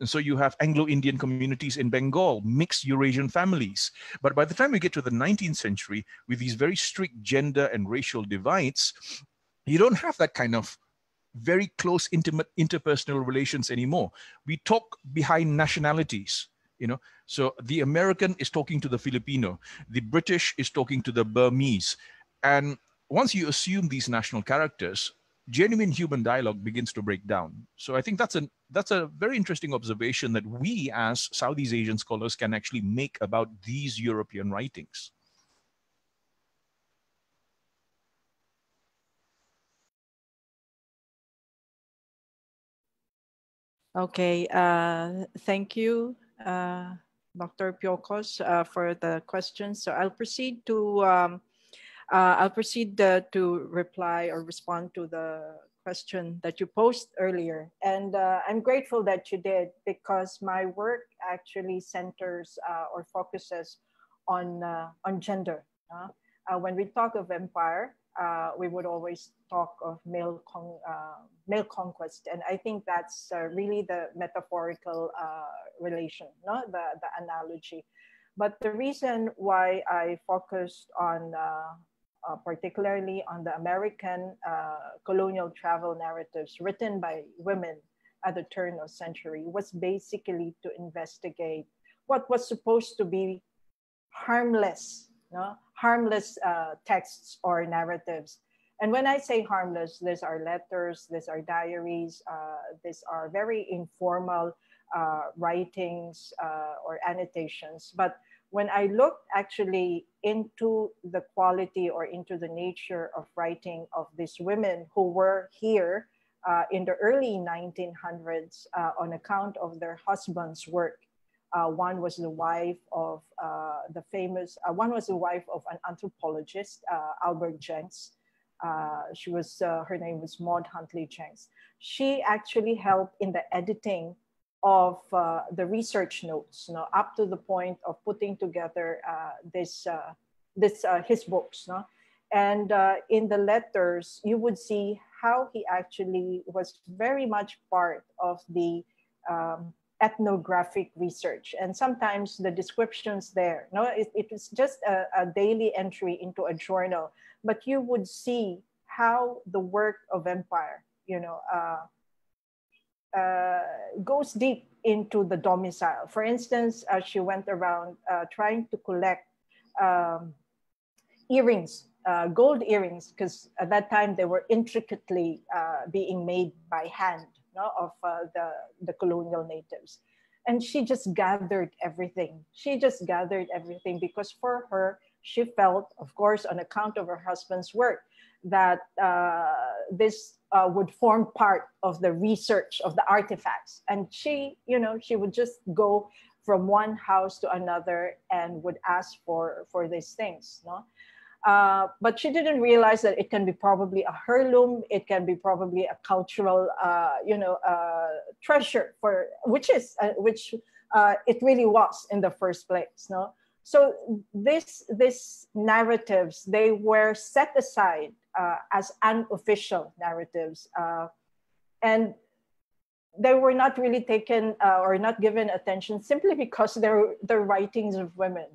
And so you have Anglo-Indian communities in Bengal, mixed Eurasian families. But by the time we get to the nineteenth century, with these very strict gender and racial divides, you don't have that kind of very close, intimate interpersonal relations anymore. We talk behind nationalities. You know, so the American is talking to the Filipino, the British is talking to the Burmese. And once you assume these national characters, genuine human dialogue begins to break down. So I think that's an, that's a very interesting observation that we as Southeast Asian scholars can actually make about these European writings. Okay, uh, thank you, uh Doctor Piocos, uh, for the questions. So I'll proceed to um uh, I'll proceed uh, to reply or respond to the question that you posed earlier, and uh, I'm grateful that you did, because my work actually centers uh, or focuses on uh, on gender. uh, uh, when we talk of empire, Uh, we would always talk of male, con uh, male conquest. And I think that's uh, really the metaphorical uh, relation, no? the, the analogy. But the reason why I focused on, uh, uh, particularly on the American uh, colonial travel narratives written by women at the turn of century, was basically to investigate what was supposed to be harmless, no? harmless uh, texts or narratives. And when I say harmless, these are letters, these are diaries, uh, these are very informal uh, writings uh, or annotations. But when I looked actually into the quality or into the nature of writing of these women who were here uh, in the early nineteen hundreds uh, on account of their husband's work. Uh, one was the wife of uh, the famous, uh, one was the wife of an anthropologist, uh, Albert Jenks. Uh, she was, uh, her name was Maud Huntley Jenks. She actually helped in the editing of uh, the research notes, you know, up to the point of putting together uh, this, uh, this uh, his books. No? And uh, in the letters, you would see how he actually was very much part of the um, ethnographic research, and sometimes the descriptions there. No, it, it was just a, a daily entry into a journal, but you would see how the work of empire, you know, uh, uh, goes deep into the domicile. For instance, uh, she went around uh, trying to collect um, earrings, uh, gold earrings, because at that time they were intricately uh, being made by hand. Of uh, the, the colonial natives. And she just gathered everything. She just gathered everything because for her, she felt, of course, on account of her husband's work, that uh, this uh, would form part of the research of the artifacts. And she, you know, she would just go from one house to another and would ask for, for these things. No? Uh, but she didn't realize that it can be probably a heirloom, it can be probably a cultural, uh, you know, uh, treasure, for which is uh, which uh, it really was in the first place. No, so this this narratives, they were set aside uh, as unofficial narratives, uh, and they were not really taken uh, or not given attention simply because they're the writings of women.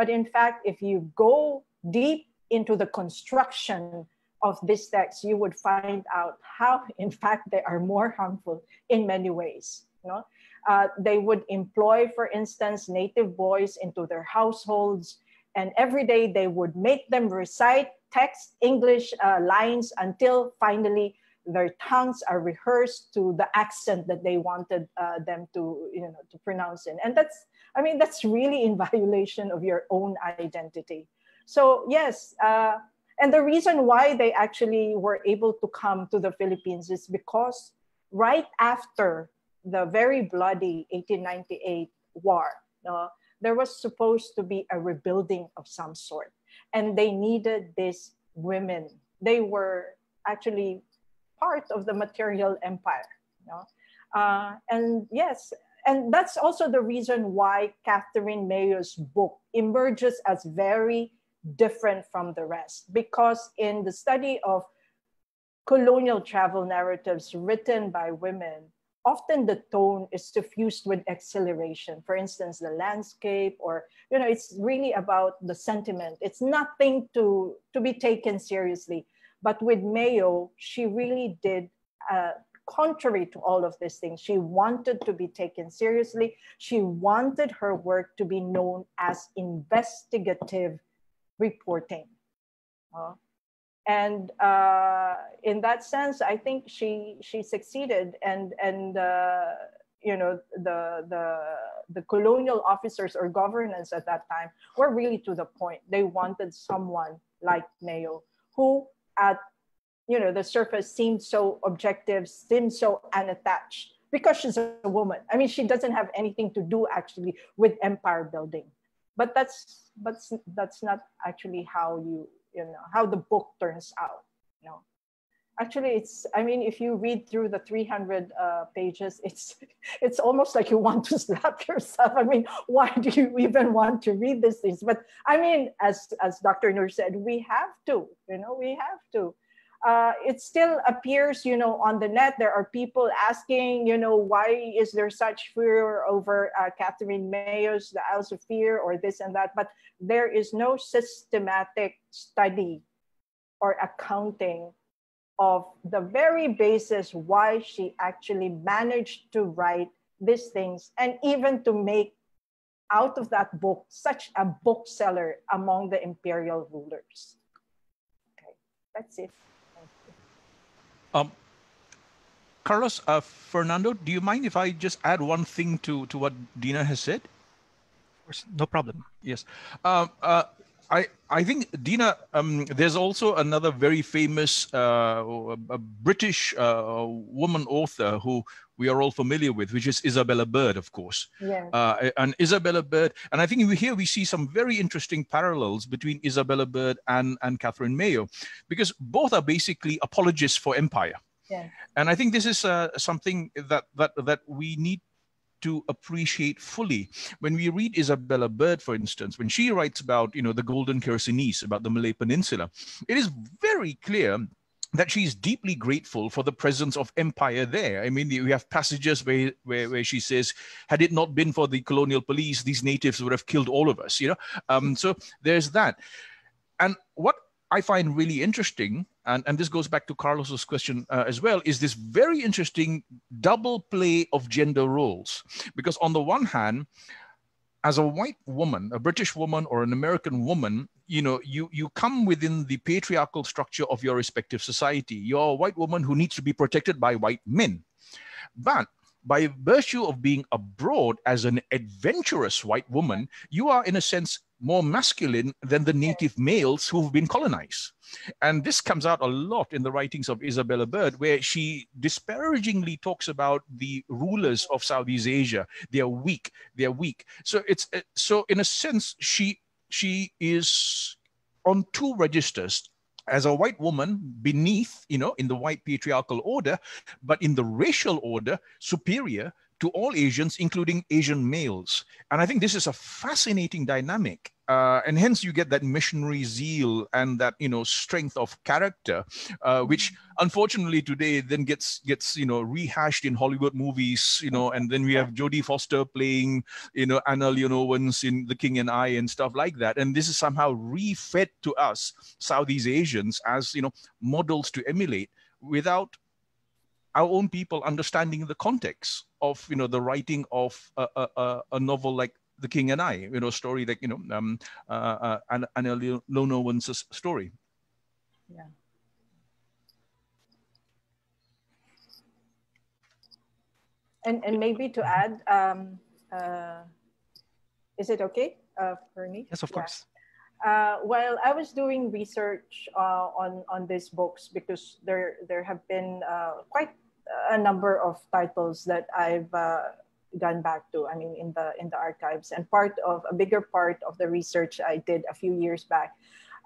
But in fact, if you go deep into the construction of this text, you would find out how, in fact, they are more harmful in many ways. You know? uh, they would employ, for instance, native boys into their households, and every day they would make them recite text, English uh, lines, until finally their tongues are rehearsed to the accent that they wanted uh, them to, you know, to pronounce in. And that's, I mean, that's really in violation of your own identity. So yes, uh, and the reason why they actually were able to come to the Philippines is because right after the very bloody eighteen ninety-eight war, uh, there was supposed to be a rebuilding of some sort. And they needed these women. They were actually part of the material empire. You know? uh, and yes, And that's also the reason why Katherine Mayo's book emerges as very different from the rest, because in the study of colonial travel narratives written by women, often the tone is suffused with exhilaration. For instance, the landscape, or, you know, it's really about the sentiment. It's nothing to, to be taken seriously. But with Mayo, she really did, uh, contrary to all of these things, she wanted to be taken seriously. She wanted her work to be known as investigative reporting. Uh, and uh, in that sense, I think she she succeeded. And and uh, you know, the the the colonial officers or governance at that time were really to the point. They wanted someone like Mayo, who at you know the surface seemed so objective, seemed so unattached, because she's a woman. I mean, she doesn't have anything to do actually with empire building. But that's but that's not actually how you you know how the book turns out. No, actually, it's I mean, if you read through the three hundred uh, pages, it's it's almost like you want to slap yourself. I mean, why do you even want to read these things? But I mean, as as Doctor Noor said, we have to. You know, we have to. Uh, it still appears, you know, on the net. There are people asking, you know, why is there such furor over uh, Katherine Mayo's The Isles of Fear or this and that, but there is no systematic study or accounting of the very basis why she actually managed to write these things and even to make out of that book such a bookseller among the imperial rulers. Okay, that's it. Um, Carlos, uh, Fernando, do you mind if I just add one thing to, to what Dinah has said? Of course, no problem. Yes. Um, uh, I, I think, Dinah, um, there's also another very famous uh, a British uh, woman author who we are all familiar with, which is Isabella Bird, of course. Yeah. Uh, and Isabella Bird, and I think here we see some very interesting parallels between Isabella Bird and, and Katherine Mayo, because both are basically apologists for empire. Yeah. And I think this is uh, something that, that, that we need to appreciate fully. When we read Isabella Bird, for instance, when she writes about, you know, the Golden Chersonese, about the Malay Peninsula, it is very clear that she's deeply grateful for the presence of empire there. I mean, we have passages where, where, where she says, had it not been for the colonial police, these natives would have killed all of us, you know? Um, so there's that. And what I find really interesting, and, and this goes back to Carlos's question uh, as well, is this very interesting double play of gender roles. Because on the one hand, as a white woman, a British woman or an American woman, you know, you, you come within the patriarchal structure of your respective society. You're a white woman who needs to be protected by white men. But by virtue of being abroad as an adventurous white woman, you are in a sense more masculine than the native males who've been colonized. And this comes out a lot in the writings of Isabella Bird, where she disparagingly talks about the rulers of Southeast Asia. They're weak, they're weak. So it's, so in a sense, she, she is on two registers, as a white woman beneath, you know, in the white patriarchal order, but in the racial order, superior to all Asians, including Asian males. And I think this is a fascinating dynamic. Uh, and hence you get that missionary zeal and that, you know, strength of character, uh, which unfortunately today then gets, gets, you know, rehashed in Hollywood movies, you know, and then we have Jodie Foster playing, you know, Anna Leon Owens in The King and I and stuff like that. And this is somehow refed to us, Southeast Asians, as, you know, models to emulate without our own people understanding the context of, you know, the writing of a, a, a novel like The King and I, you know, a story like, you know, um, uh, uh, Anna, Anna Leon Owens' story. Yeah. And, and maybe to add, um, uh, is it okay uh, for me? Yes, of course. Yeah. Uh, well, I was doing research uh, on, on these books because there, there have been uh, quite a number of titles that I've uh, gone back to, I mean, in the, in the archives. And part of, a bigger part of the research I did a few years back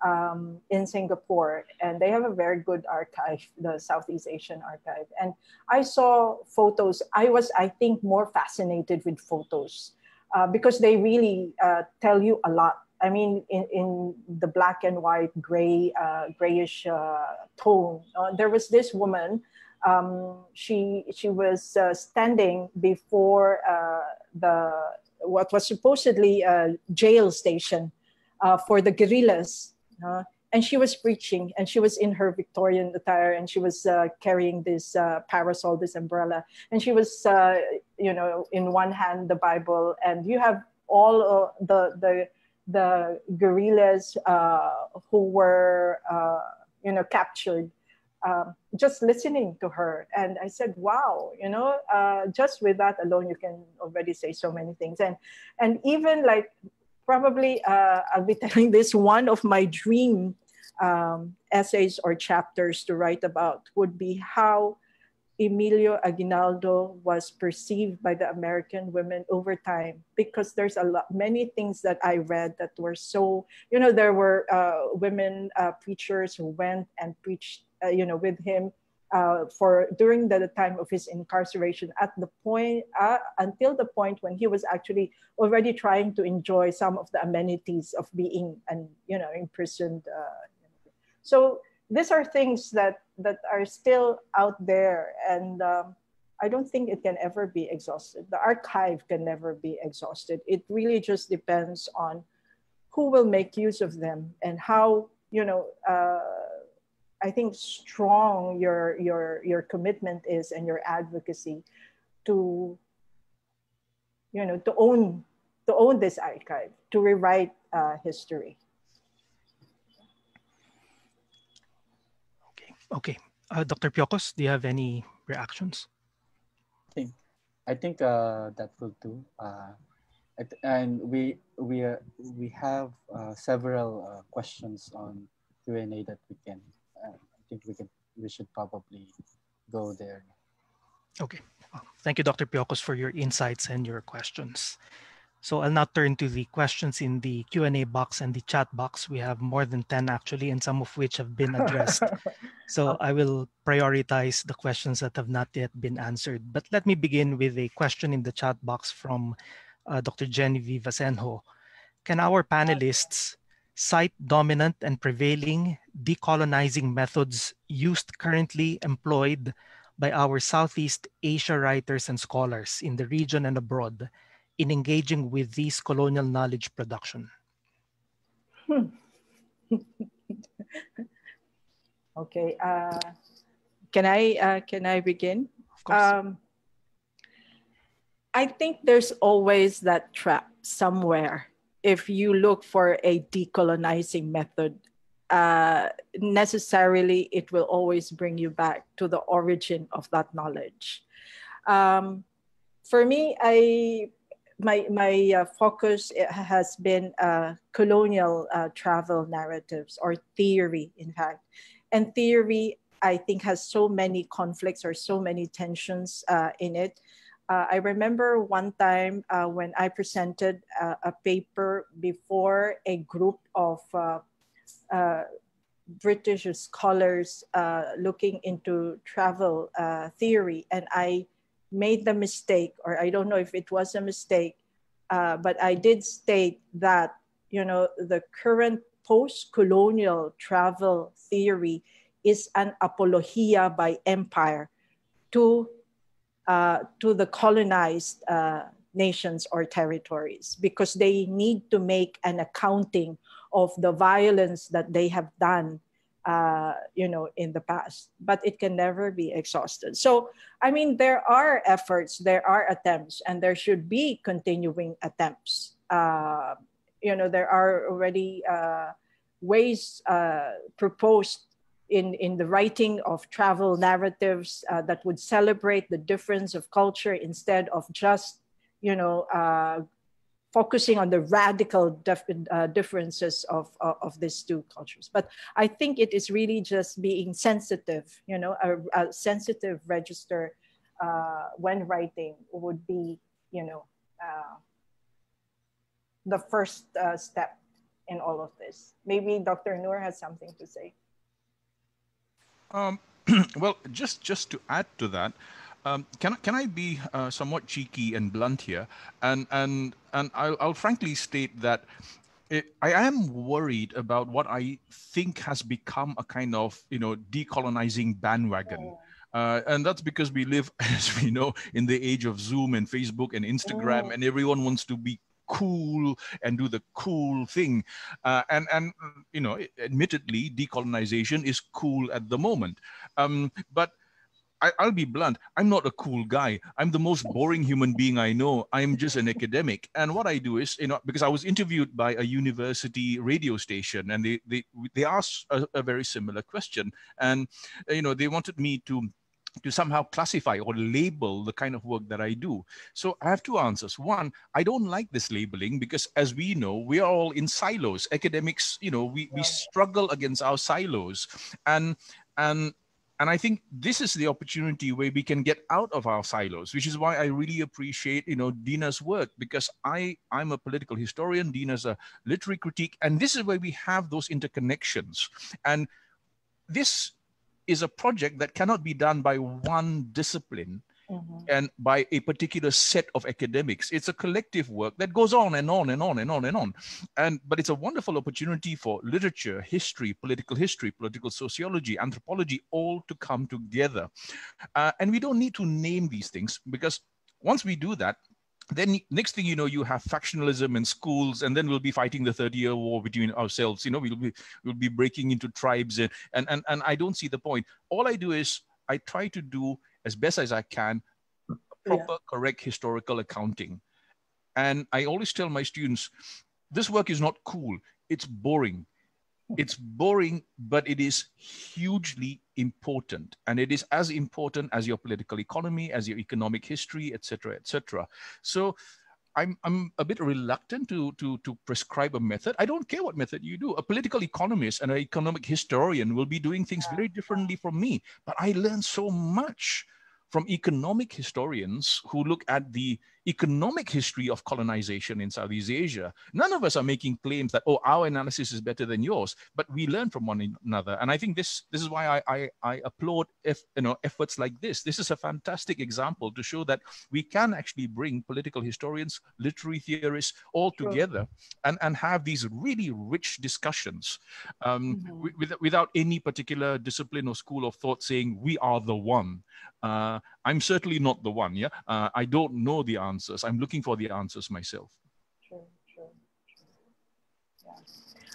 um, in Singapore, and they have a very good archive, the Southeast Asian Archive. And I saw photos. I was, I think, more fascinated with photos uh, because they really uh, tell you a lot. I mean, in, in the black and white, gray, uh, grayish uh, tone, uh, there was this woman. Um, she she was uh, standing before uh, the what was supposedly a jail station uh, for the guerrillas, uh, and she was preaching, and she was in her Victorian attire, and she was uh, carrying this uh, parasol, this umbrella, and she was, uh, you know, in one hand the Bible, and you have all uh, the the the guerrillas uh, who were uh, you know captured. Um, just listening to her. And I said, wow, you know, uh, just with that alone, you can already say so many things. And, and even like, probably uh, I'll be telling this, one of my dream um, essays or chapters to write about would be how Emilio Aguinaldo was perceived by the American women over time, because there's a lot, many things that I read that were so, you know, there were uh, women uh, preachers who went and preached, uh, you know, with him uh, for during the, the time of his incarceration at the point, uh, until the point when he was actually already trying to enjoy some of the amenities of being, and, you know, imprisoned. Uh, so these are things that, that are still out there. And um, I don't think it can ever be exhausted. The archive can never be exhausted. It really just depends on who will make use of them and how, you know, uh, I think strong your, your, your commitment is and your advocacy to, you know, to own, to own this archive, to rewrite uh, history. Okay, uh, Doctor Piocos, do you have any reactions? I think, I think uh, that will do. Uh, and we we uh, we have uh, several uh, questions on Q and A that we can. Uh, I think we can. We should probably go there. Okay, well, thank you, Doctor Piocos, for your insights and your questions. So I'll now turn to the questions in the Q and A box and the chat box. We have more than ten actually, and some of which have been addressed. So I will prioritize the questions that have not yet been answered. But let me begin with a question in the chat box from uh, Doctor Genevieve Asenjo. Can our panelists cite dominant and prevailing decolonizing methods used, currently employed by our Southeast Asia writers and scholars in the region and abroad, in engaging with these colonial knowledge production? Hmm. Okay, uh, can I uh, can I begin? Of course. Um, I think there's always that trap somewhere. If you look for a decolonizing method, uh, necessarily it will always bring you back to the origin of that knowledge. Um, for me, I. My, my uh, focus has been uh, colonial uh, travel narratives, or theory, in fact. And theory, I think, has so many conflicts or so many tensions uh, in it. Uh, I remember one time uh, when I presented uh, a paper before a group of uh, uh, British scholars uh, looking into travel uh, theory, and I made the mistake, or I don't know if it was a mistake, uh, but I did state that, you know, the current post-colonial travel theory is an apologia by empire to, uh, to the colonized uh, nations or territories, because they need to make an accounting of the violence that they have done Uh, you know, in the past, but it can never be exhausted. So, I mean, there are efforts, there are attempts, and there should be continuing attempts. Uh, you know, there are already uh, ways uh, proposed in, in the writing of travel narratives uh, that would celebrate the difference of culture instead of just, you know, uh, focusing on the radical dif uh, differences of, of, of these two cultures. But I think it is really just being sensitive, you know, a, a sensitive register uh, when writing would be, you know, uh, the first uh, step in all of this. Maybe Doctor Noor has something to say. Um, well, just just to add to that, um, can can I be uh, somewhat cheeky and blunt here, and and and I'll, I'll frankly state that it, I am worried about what I think has become a kind of you know decolonizing bandwagon. Yeah. Uh, and that's because we live, as we know, in the age of Zoom and Facebook and Instagram, mm. and everyone wants to be cool and do the cool thing. Uh, and, and, you know, admittedly, decolonization is cool at the moment. Um, but I, I'll be blunt. I'm not a cool guy. I'm the most boring human being I know. I'm just an academic. And what I do is, you know, because I was interviewed by a university radio station, and they, they, they asked a, a very similar question. And, you know, they wanted me to to somehow classify or label the kind of work that I do. So I have two answers. One, I don't like this labeling because, as we know, we are all in silos. Academics, you know, we, we struggle against our silos. And, and, and I think this is the opportunity where we can get out of our silos, which is why I really appreciate, you know, Dinah's work, because I, I'm a political historian, Dinah's a literary critique, and this is where we have those interconnections. And this is a project that cannot be done by one discipline mm-hmm. and by a particular set of academics. It's a collective work that goes on and on and on and on and on. And, but it's a wonderful opportunity for literature, history, political history, political sociology, anthropology, all to come together. Uh, and we don't need to name these things, because once we do that, then next thing you know, you have factionalism in schools, and then we'll be fighting the thirty year war between ourselves. You know, we'll be, we'll be breaking into tribes, and, and, and, and I don't see the point. All I do is I try to do as best as I can, proper, yeah. correct historical accounting. And I always tell my students, this work is not cool. It's boring. It's boring, but it is hugely important. And it is as important as your political economy, as your economic history, et cetera, et cetera. So I'm, I'm a bit reluctant to, to, to prescribe a method. I don't care what method you do. A political economist and an economic historian will be doing things very differently from me. But I learned so much from economic historians who look at the economic history of colonization in Southeast Asia. None of us are making claims that, oh, our analysis is better than yours, but we learn from one another. And I think this, this is why I, I, I applaud if, you know, efforts like this. This is a fantastic example to show that we can actually bring political historians, literary theorists all together and, and have these really rich discussions um, mm-hmm. with, without any particular discipline or school of thought saying we are the one. Uh, I'm certainly not the one, yeah? Uh, I don't know the answers. I'm looking for the answers myself. True, true, true. Yeah.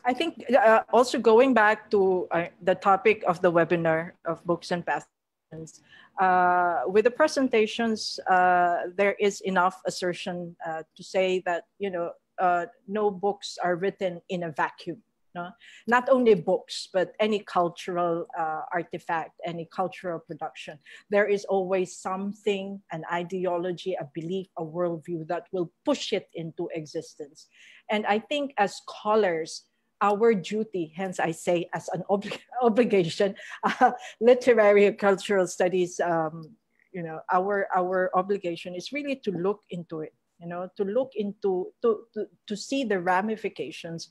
I think uh, also going back to uh, the topic of the webinar of books and passions, uh, with the presentations, uh, there is enough assertion uh, to say that, you know, uh, no books are written in a vacuum. No? Not only books, but any cultural uh, artifact, any cultural production. There is always something, an ideology, a belief, a worldview that will push it into existence. And I think as scholars, our duty, hence I say as an ob- obligation, uh, literary and cultural studies, um, you know, our, our obligation is really to look into it, you know, to look into, to, to, to see the ramifications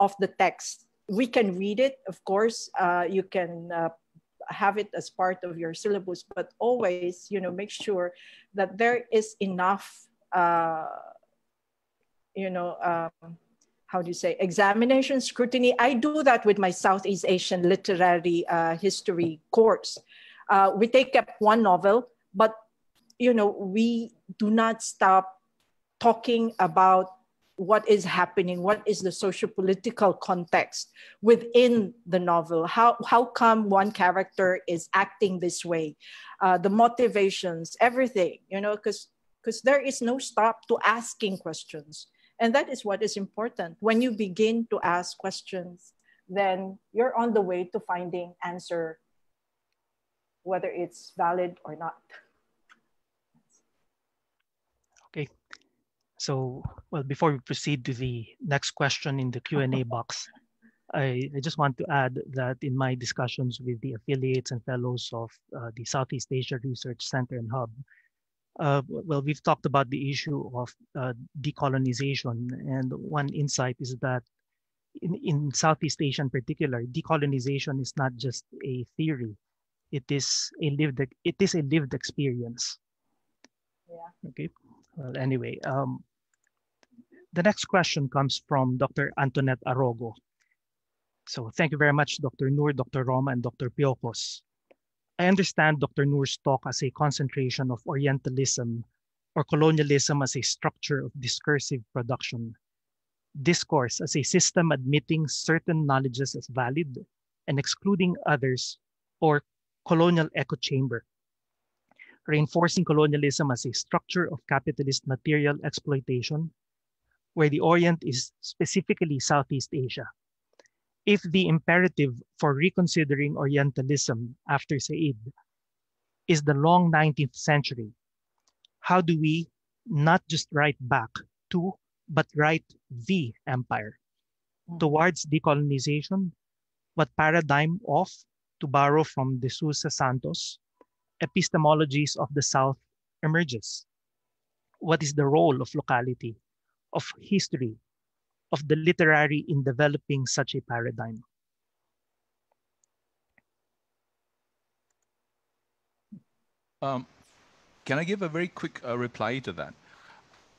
of the text. We can read it, of course, uh, you can uh, have it as part of your syllabus, but always, you know, make sure that there is enough, uh, you know, um, how do you say, examination, scrutiny. I do that with my Southeast Asian literary uh, history course. Uh, we take up one novel, but, you know, we do not stop talking about what is happening, what is the sociopolitical context within the novel, how, how come one character is acting this way, uh, the motivations, everything, you know, because because there is no stop to asking questions. And that is what is important. When you begin to ask questions, then you're on the way to finding answer, whether it's valid or not. Okay. So, well, before we proceed to the next question in the Q and A box, I, I just want to add that in my discussions with the affiliates and fellows of uh, the Southeast Asia Research Center and Hub, uh, well, we've talked about the issue of uh, decolonization. And one insight is that in, in Southeast Asia in particular, decolonization is not just a theory. It is a lived, it is a lived experience. Yeah. Okay. Well, anyway, um, the next question comes from Doctor Antoinette Arogo. So thank you very much, Doctor Noor, Doctor Roma, and Doctor Piocos. I understand Doctor Noor's talk as a concentration of Orientalism or colonialism as a structure of discursive production, discourse as a system admitting certain knowledges as valid and excluding others, or colonial echo chamber, reinforcing colonialism as a structure of capitalist material exploitation, where the Orient is specifically Southeast Asia. If the imperative for reconsidering Orientalism after Said is the long nineteenth century, how do we not just write back to, but write the empire? Towards decolonization, what paradigm of, to borrow from De Souza Santos, epistemologies of the South emerges? What is the role of locality, of history, of the literary in developing such a paradigm? Um, can I give a very quick uh, reply to that?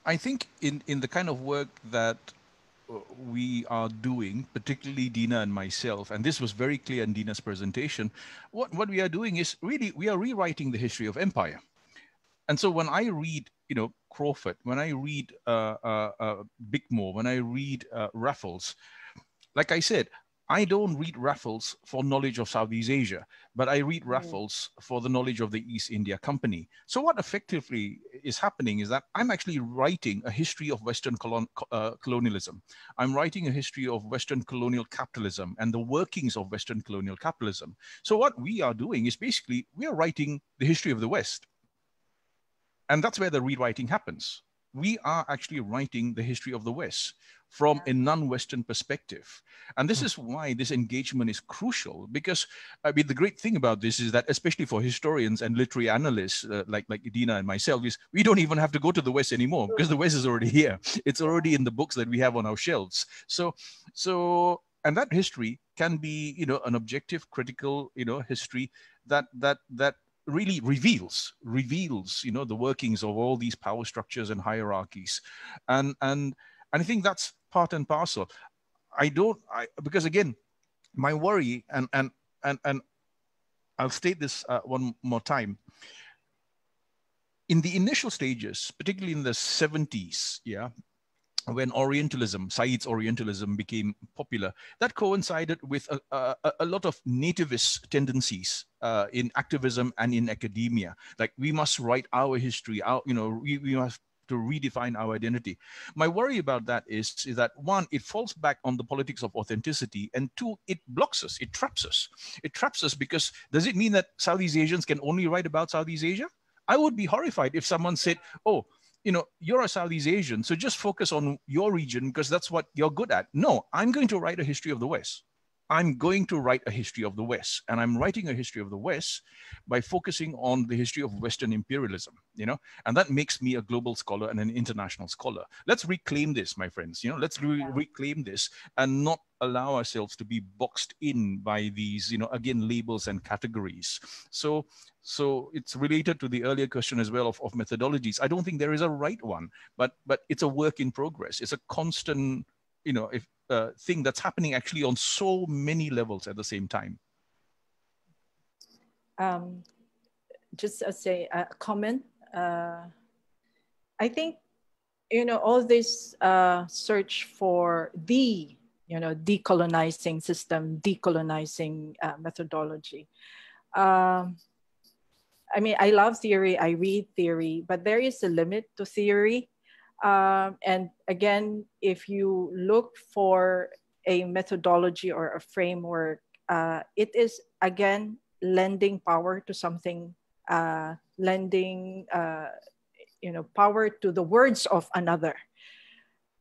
I think in, in the kind of work that we are doing, particularly Dinah and myself, and this was very clear in Dinah's presentation, what, what we are doing is really, we are rewriting the history of empire. And so when I read, you know, Crawford, when I read uh, uh, uh, Bickmore, when I read uh, Raffles, like I said, I don't read Raffles for knowledge of Southeast Asia, but I read Raffles for the knowledge of the East India Company. So what effectively is happening is that I'm actually writing a history of Western colon uh, colonialism. I'm writing a history of Western colonial capitalism and the workings of Western colonial capitalism. So what we are doing is basically, we are writing the history of the West. And that's where the rewriting happens. We are actually writing the history of the West from a non-Western perspective. And this is why this engagement is crucial, because I mean, the great thing about this is that, especially for historians and literary analysts uh, like, like Dinah and myself, is we don't even have to go to the West anymore, because the West is already here. It's already in the books that we have on our shelves. So, so and that history can be, you know, an objective, critical, you know, history that, that, that, really reveals, reveals, you know, the workings of all these power structures and hierarchies. And, and, and I think that's part and parcel. I don't, I, because again, my worry, and, and, and, and I'll state this uh, one more time. In the initial stages, particularly in the seventies, yeah, when Orientalism, Said's Orientalism became popular, that coincided with a, a, a lot of nativist tendencies uh, in activism and in academia. Like, we must write our history, our, you know, we, we must to redefine our identity. My worry about that is, is that one, it falls back on the politics of authenticity, and two, it blocks us, it traps us. It traps us because does it mean that Southeast Asians can only write about Southeast Asia? I would be horrified if someone said, oh, you know, you're a Southeast Asian, so just focus on your region because that's what you're good at. No, I'm going to write a history of the West. I'm going to write a history of the West, and I'm writing a history of the West by focusing on the history of Western imperialism, you know, and that makes me a global scholar and an international scholar. Let's reclaim this, my friends, you know, let's re yeah. reclaim this and not allow ourselves to be boxed in by these, you know, again, labels and categories. So, so it's related to the earlier question as well of, of methodologies. I don't think there is a right one, but, but it's a work in progress. It's a constant, you know, if, Uh, thing that's happening actually on so many levels at the same time. Um, just as a uh, comment, uh, I think, you know, all this uh, search for the, you know, decolonizing system, decolonizing uh, methodology. Um, I mean, I love theory, I read theory, but there is a limit to theory. Um, and again, if you look for a methodology or a framework, uh, it is, again, lending power to something, uh, lending, uh, you know, power to the words of another.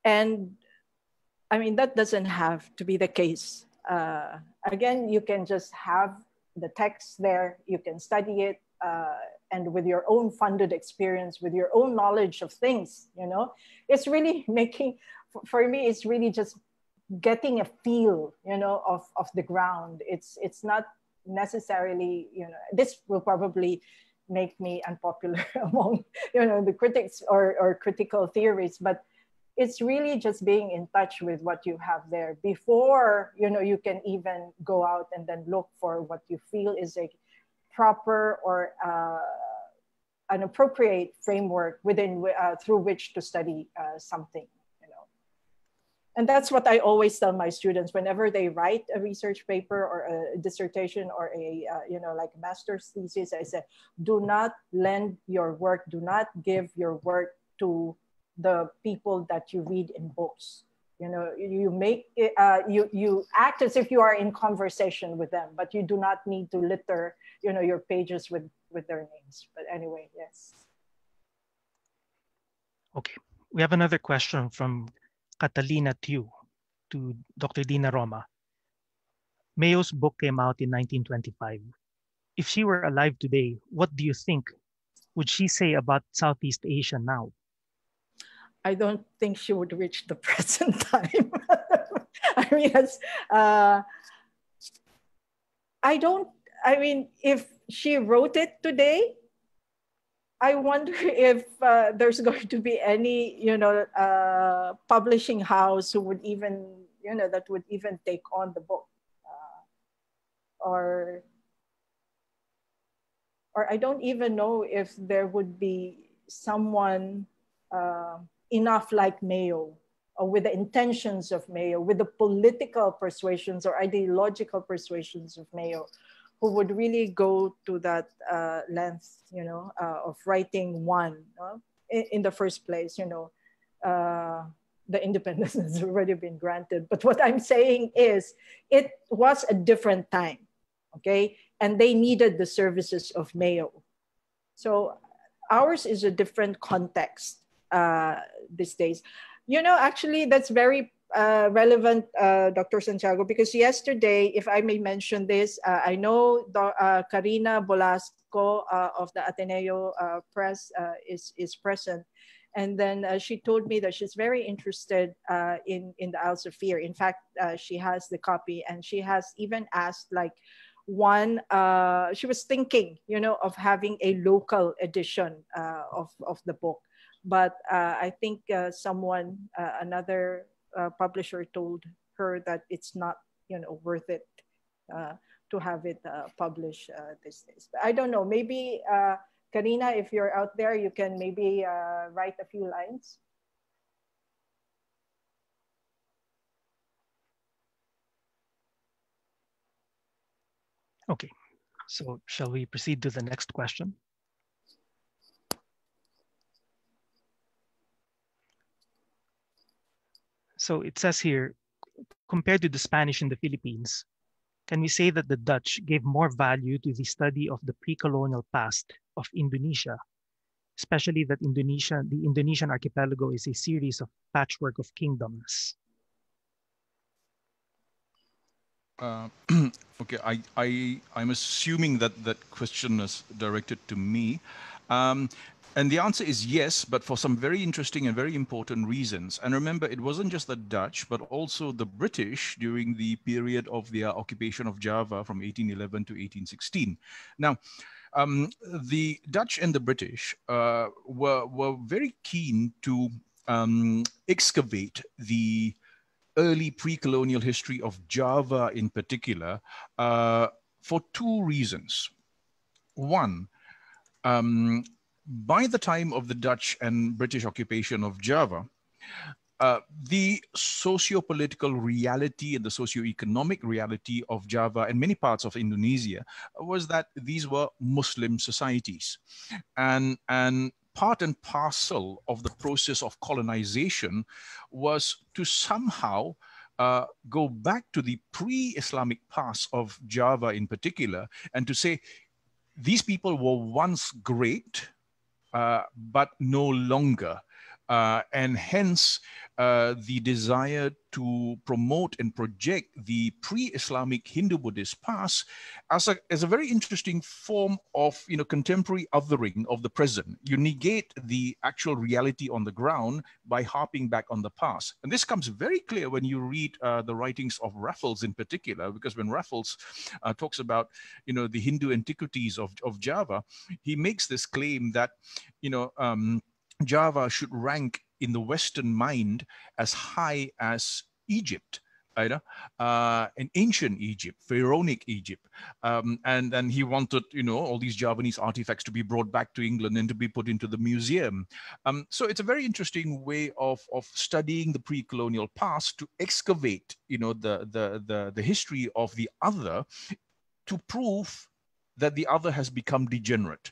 And I mean, that doesn't have to be the case. Uh, again, you can just have the text there, you can study it, uh, and with your own funded experience, with your own knowledge of things, you know, it's really making, for me, it's really just getting a feel, you know, of, of the ground. It's, it's not necessarily, you know, this will probably make me unpopular among, you know, the critics or, or critical theories, but it's really just being in touch with what you have there before, you know, you can even go out and then look for what you feel is a proper or uh, an appropriate framework within uh, through which to study uh, something, you know. And that's what I always tell my students whenever they write a research paper or a dissertation or a, uh, you know, like master's thesis, I say, do not lend your work, do not give your work to the people that you read in books. You know, you make it, uh, you you act as if you are in conversation with them, but you do not need to litter, you know, your pages with with their names. But anyway, yes. Okay, we have another question from Catalina Tiu to Doctor Dinah Roma. Mayo's book came out in nineteen twenty-five. If she were alive today, what do you think would she say about Southeast Asia now? I don't think she would reach the present time. I mean, that's, uh, I don't, I mean, if she wrote it today, I wonder if uh, there's going to be any, you know, uh, publishing house who would even, you know, that would even take on the book. Uh, or, or I don't even know if there would be someone, uh, enough like Mayo, or with the intentions of Mayo, with the political persuasions or ideological persuasions of Mayo, who would really go to that uh, length, you know, uh, of writing one uh, in, in the first place, you know, uh, the independence has already been granted. But what I'm saying is, it was a different time, okay? And they needed the services of Mayo. So ours is a different context. Uh, these days. You know, actually, that's very uh, relevant, uh, Doctor Santiago, because yesterday, if I may mention this, uh, I know uh, Karina Bolasco uh, of the Ateneo uh, Press uh, is, is present. And then uh, she told me that she's very interested uh, in, in The Isles of Fear. In fact, uh, she has the copy, and she has even asked, like, one, uh, she was thinking, you know, of having a local edition uh, of, of the book. But uh, I think uh, someone, uh, another uh, publisher told her that it's not, you know, worth it uh, to have it uh, published uh, these days. But I don't know, maybe uh, Karina, if you're out there, you can maybe uh, write a few lines. Okay, so shall we proceed to the next question? So it says here, compared to the Spanish in the Philippines, can we say that the Dutch gave more value to the study of the pre-colonial past of Indonesia, especially that Indonesia, the Indonesian archipelago is a series of patchwork of kingdoms? Uh, okay, I, I, I'm assuming that that question is directed to me. Um, And the answer is yes, but for some very interesting and very important reasons. And remember, it wasn't just the Dutch, but also the British during the period of their occupation of Java from eighteen eleven to eighteen sixteen. Now, um, the Dutch and the British uh, were, were very keen to um, excavate the early pre-colonial history of Java in particular uh, for two reasons. One, um, by the time of the Dutch and British occupation of Java, uh, the socio-political reality and the socio-economic reality of Java and many parts of Indonesia was that these were Muslim societies. And, and part and parcel of the process of colonization was to somehow Uh, go back to the pre-Islamic past of Java in particular, and to say, these people were once great, Uh, but no longer. uh, and hence uh, the desire to promote and project the pre-Islamic Hindu-Buddhist past as a, as a very interesting form of, you know, contemporary othering of the present. You negate the actual reality on the ground by harping back on the past. And this comes very clear when you read uh, the writings of Raffles in particular, because when Raffles uh, talks about, you know, the Hindu antiquities of, of Java, he makes this claim that, you know, um, Java should rank in the Western mind as high as Egypt, you know, uh, an ancient Egypt, pharaonic Egypt. Um, and then he wanted, you know, all these Javanese artifacts to be brought back to England and to be put into the museum. Um, so it's a very interesting way of, of studying the pre-colonial past to excavate, you know, the, the, the, the history of the other to prove that the other has become degenerate.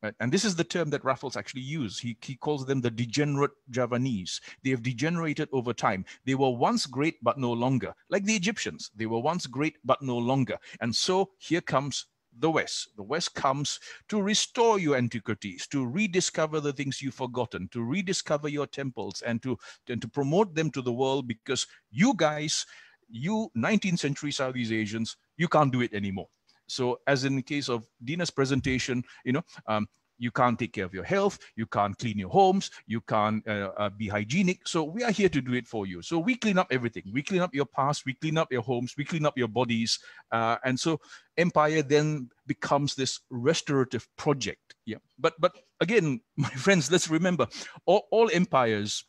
Right. And this is the term that Raffles actually used. He, he calls them the degenerate Javanese. They have degenerated over time. They were once great, but no longer. Like the Egyptians, they were once great, but no longer. And so here comes the West. The West comes to restore your antiquities, to rediscover the things you've forgotten, to rediscover your temples, and to, and to promote them to the world, because you guys, you nineteenth century Southeast Asians, you can't do it anymore. So as in the case of Dinah's presentation, you know, um, you can't take care of your health, you can't clean your homes, you can't uh, uh, be hygienic. So we are here to do it for you. So we clean up everything. We clean up your past, we clean up your homes, we clean up your bodies. Uh, and so empire then becomes this restorative project. Yeah. But, but again, my friends, let's remember, all, all empires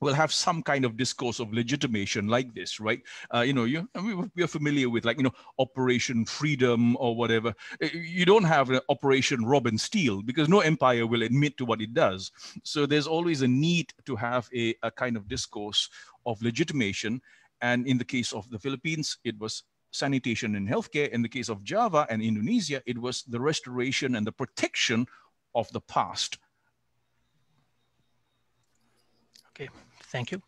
will have some kind of discourse of legitimation like this, right? Uh, you know, you, we, we are familiar with, like, you know, Operation Freedom or whatever. You don't have an Operation Robin Steele because no empire will admit to what it does. So there's always a need to have a, a kind of discourse of legitimation. And in the case of the Philippines, it was sanitation and healthcare. In the case of Java and Indonesia, it was the restoration and the protection of the past. Okay, thank you.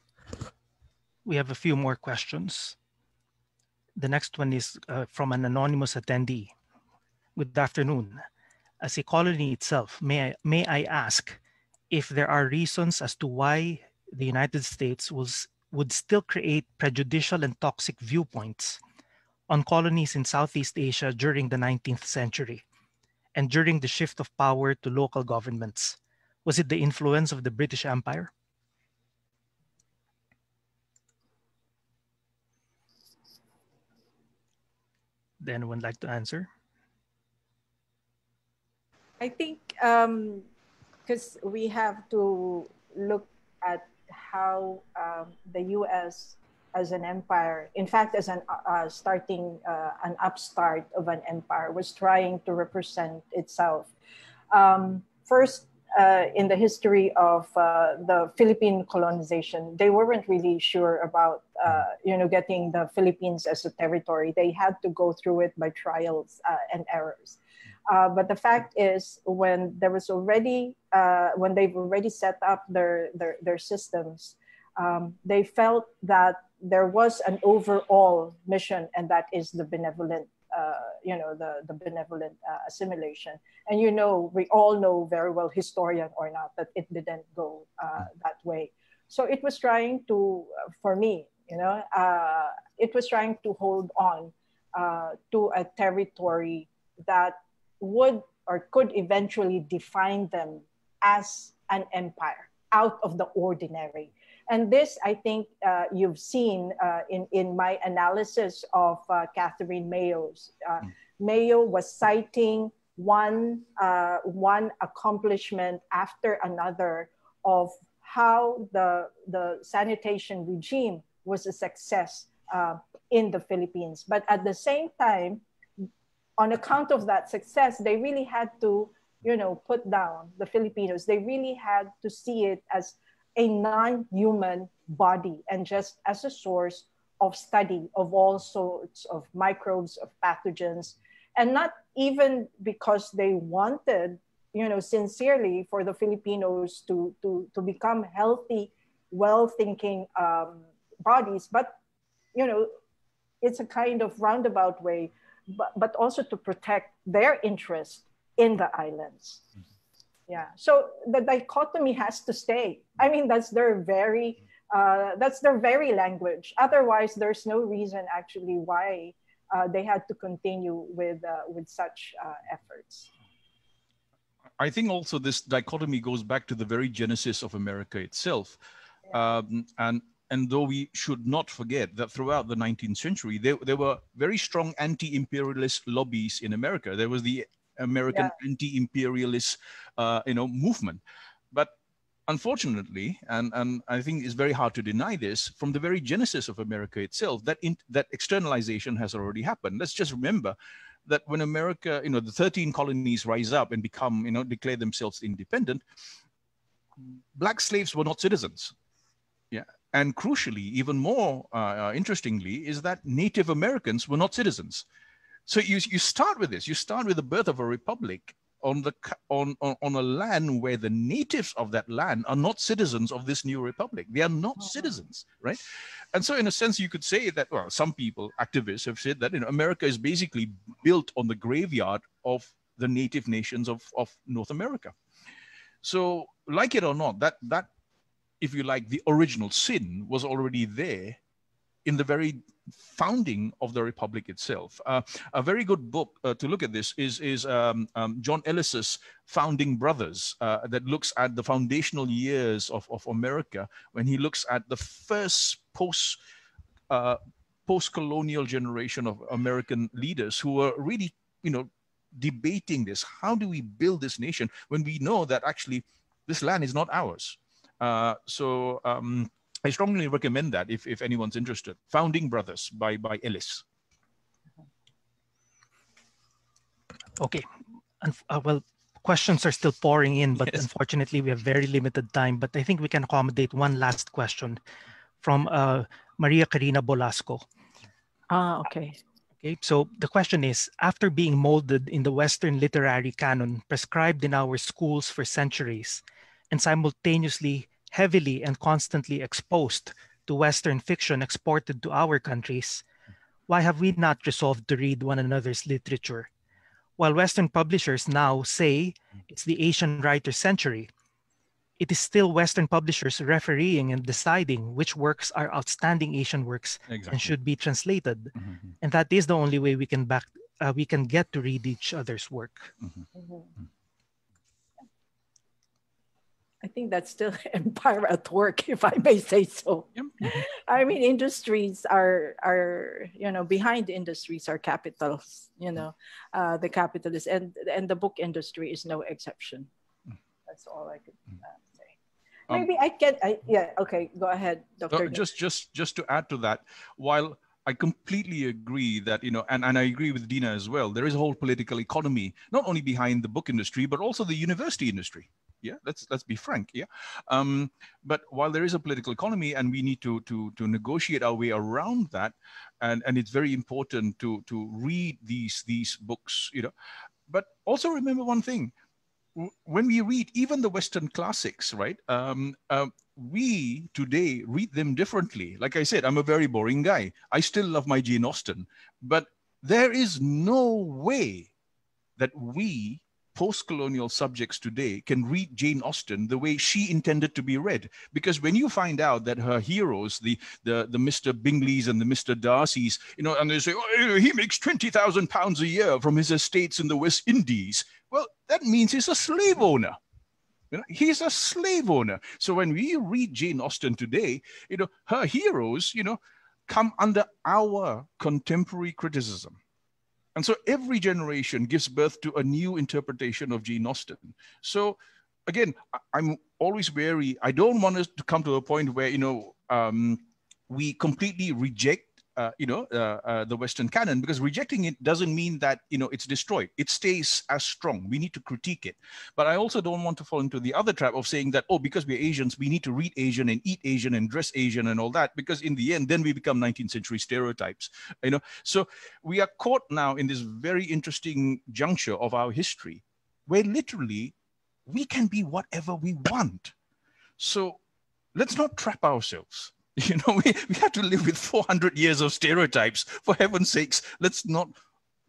We have a few more questions. The next one is uh, from an anonymous attendee. Good afternoon. As a colony itself, may I, may I ask if there are reasons as to why the United States was, would still create prejudicial and toxic viewpoints on colonies in Southeast Asia during the nineteenth century and during the shift of power to local governments? Was it the influence of the British Empire? Anyone like to answer? I think um, because we have to look at how um, the U S as an empire, in fact, as an uh, starting uh, an upstart of an empire, was trying to represent itself. Um, first, uh, in the history of uh, the Philippine colonization, they weren't really sure about Uh, you know, getting the Philippines as a territory. They had to go through it by trials uh, and errors. Uh, but the fact is, when there was already, uh, when they've already set up their, their, their systems, um, they felt that there was an overall mission, and that is the benevolent, uh, you know, the, the benevolent uh, assimilation. And, you know, we all know very well, historian or not, that it didn't go uh, that way. So it was trying to, uh, for me, You know, uh, it was trying to hold on uh, to a territory that would or could eventually define them as an empire out of the ordinary. And this, I think, uh, you've seen uh, in, in my analysis of uh, Katherine Mayo's. Uh, Mayo was citing one, uh, one accomplishment after another of how the, the sanitation regime was a success uh, in the Philippines. But at the same time, on account of that success, they really had to, you know, put down the Filipinos. They really had to see it as a non-human body and just as a source of study of all sorts of microbes, of pathogens, and not even because they wanted, you know, sincerely for the Filipinos to, to, to become healthy, well-thinking um, bodies, but, you know, it's a kind of roundabout way, but, but also to protect their interest in the islands. Yeah. So the dichotomy has to stay. I mean, that's their very, uh, that's their very language. Otherwise, there's no reason actually why uh, they had to continue with, uh, with such uh, efforts. I think also this dichotomy goes back to the very genesis of America itself. Yeah. Um, and, and though we should not forget that throughout the nineteenth century, there, there were very strong anti-imperialist lobbies in America. There was the American yeah. anti-imperialist uh, you know, movement. But unfortunately, and, and I think it's very hard to deny this, from the very genesis of America itself, that, in, that externalization has already happened. Let's just remember that when America, you know, the thirteen colonies rise up and become, you know, declare themselves independent, black slaves were not citizens. Yeah. And crucially, even more uh, interestingly, is that Native Americans were not citizens. So you, you start with this, you start with the birth of a republic on, the, on, on, on a land where the natives of that land are not citizens of this new republic. They are not citizens, right? And so in a sense, you could say that, well, some people, activists have said that, you know, America is basically built on the graveyard of the native nations of, of North America. So like it or not, that, that, if you like, the original sin was already there in the very founding of the republic itself. Uh, a very good book uh, to look at this is, is um, um, John Ellis's Founding Brothers, uh, that looks at the foundational years of, of America, when he looks at the first post, uh, post-colonial generation of American leaders who were really, you know, debating this. How do we build this nation when we know that actually this land is not ours? Uh, so, um, I strongly recommend that if, if anyone's interested. Founding Brothers by, by Ellis. Okay. And, uh, well, questions are still pouring in, but yes. Unfortunately we have very limited time, but I think we can accommodate one last question from uh, Maria Karina Bolasco. Ah, okay. Okay. So the question is, after being molded in the Western literary canon prescribed in our schools for centuries and simultaneously heavily and constantly exposed to Western fiction exported to our countries, why have we not resolved to read one another's literature? While Western publishers now say it's the Asian writer's century, it is still Western publishers refereeing and deciding which works are outstanding Asian works exactly. and should be translated. Mm-hmm. And that is the only way we can, back, uh, we can get to read each other's work. Mm-hmm. Mm-hmm. I think that's still empire at work, if I may say so. Yep. I mean, industries are, are, you know, behind industries are capitals, you know, uh, the capitalists, and, and the book industry is no exception. That's all I could uh, say. Maybe um, I can, I, yeah, okay, go ahead, Doctor Just, just, just to add to that, while I completely agree that, you know, and, and I agree with Dina as well, there is a whole political economy, not only behind the book industry, but also the university industry. Yeah, let's let's be frank. Yeah, um, but while there is a political economy, and we need to to to negotiate our way around that, and and it's very important to to read these these books, you know. But also remember one thing: when we read even the Western classics, right? Um, uh, we today read them differently. Like I said, I'm a very boring guy. I still love my Jane Austen, but there is no way that we post-colonial subjects today can read Jane Austen the way she intended to be read. Because when you find out that her heroes, the the, the Mister Bingleys and the Mister Darcys, you know, and they say, oh, he makes twenty thousand pounds a year from his estates in the West Indies. Well, that means he's a slave owner. You know, he's a slave owner. So when we read Jane Austen today, you know, her heroes, you know, come under our contemporary criticism. And so every generation gives birth to a new interpretation of Jane Austen. So again, I'm always wary. I don't want us to come to a point where, you know, um, we completely reject, uh, you know, uh, uh, the Western canon, because rejecting it doesn't mean that, you know, it's destroyed. It stays as strong. We need to critique it. But I also don't want to fall into the other trap of saying that, oh, because we're Asians, we need to read Asian and eat Asian and dress Asian and all that, because in the end, then we become nineteenth century stereotypes, you know. So we are caught now in this very interesting juncture of our history where literally we can be whatever we want. So let's not trap ourselves. You know, we, we have to live with four hundred years of stereotypes. For heaven's sakes, let's not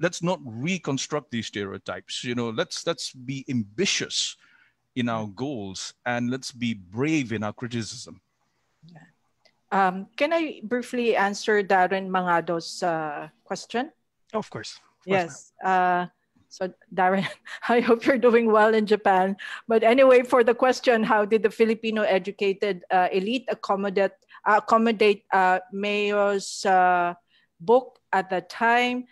let's not reconstruct these stereotypes. You know, let's let's be ambitious in our goals, and let's be brave in our criticism. Yeah. Um, can I briefly answer Darren Mangado's uh, question? Oh, of course. Of course yes. Uh, so Darren, I hope you're doing well in Japan. But anyway, for the question, how did the Filipino educated uh, elite accommodate, accommodate uh, Mayo's uh, book at the time?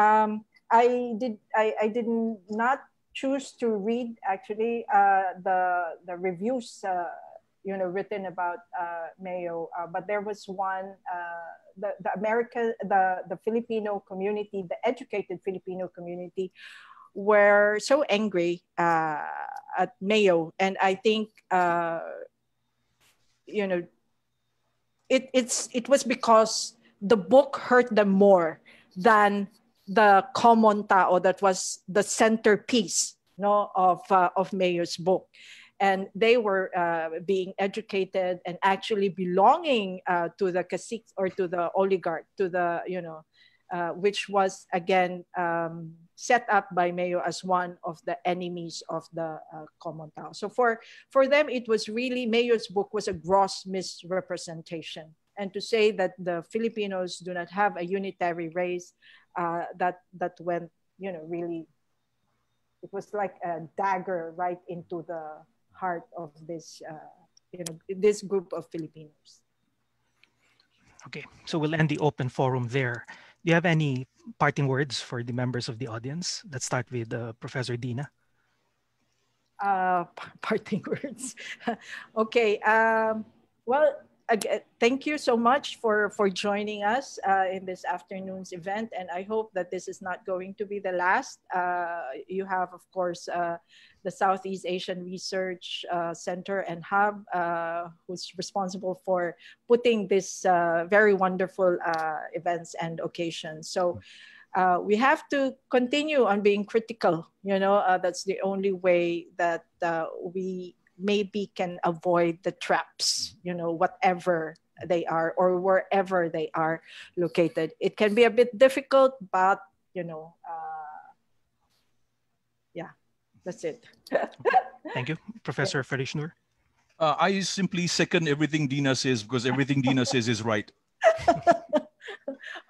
Um, I did. I, I did not choose to read actually uh, the the reviews uh, you know written about uh, Mayo, uh, but there was one uh, the the America the the Filipino community, the educated Filipino community, were so angry uh, at Mayo, and I think uh, you know it it's it was because the book hurt them more than the common tao that was the centerpiece no, of, uh, of Mayo's book. And they were uh, being educated and actually belonging uh, to the cacique or to the oligarch, to the, you know, uh, which was again um, set up by Mayo as one of the enemies of the uh, common tao. So for, for them, it was really, Mayo's book was a gross misrepresentation. And to say that the Filipinos do not have a unitary race, Uh, that that went, you know, really, it was like a dagger right into the heart of this, uh, you know, this group of Filipinos. Okay, so we'll end the open forum there. Do you have any parting words for the members of the audience? Let's start with uh, Professor Dinah. Uh, parting words. Okay, um, well, again, thank you so much for, for joining us uh, in this afternoon's event. And I hope that this is not going to be the last. Uh, you have, of course, uh, the Southeast Asian Research uh, Center and Hub, uh, who's responsible for putting this uh, very wonderful uh, events and occasions. So uh, we have to continue on being critical. You know, uh, that's the only way that uh, we maybe can avoid the traps, you know, whatever they are or wherever they are located. It can be a bit difficult, but, you know, uh, yeah, that's it. Thank you. Professor Farish Noor. Uh, I simply second everything Dinah says because everything Dinah says is right.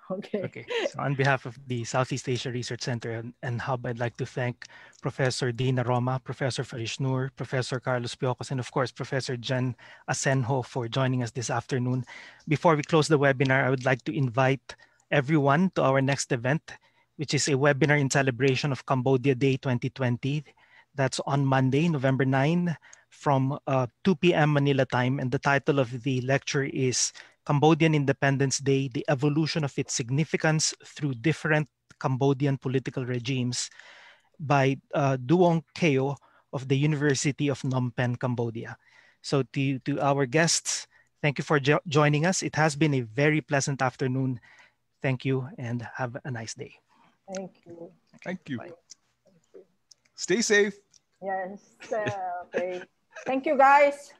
Okay. Okay. So on behalf of the Southeast Asia Research Center and, and Hub, I'd like to thank Professor Dinah Roma, Professor Farish Noor, Professor Carlos Piocos, and of course, Professor Jen Asenjo for joining us this afternoon. Before we close the webinar, I would like to invite everyone to our next event, which is a webinar in celebration of Cambodia Day twenty twenty. That's on Monday, November ninth from uh, two p m Manila time. And the title of the lecture is Cambodian Independence Day, the Evolution of its Significance Through Different Cambodian Political Regimes by uh, Duong Keo of the University of Phnom Penh, Cambodia. So to, to our guests, thank you for jo joining us. It has been a very pleasant afternoon. Thank you and have a nice day. Thank you. Okay. Thank you. Bye. Thank you. Stay safe. Yes. Uh, okay. Thank you, guys.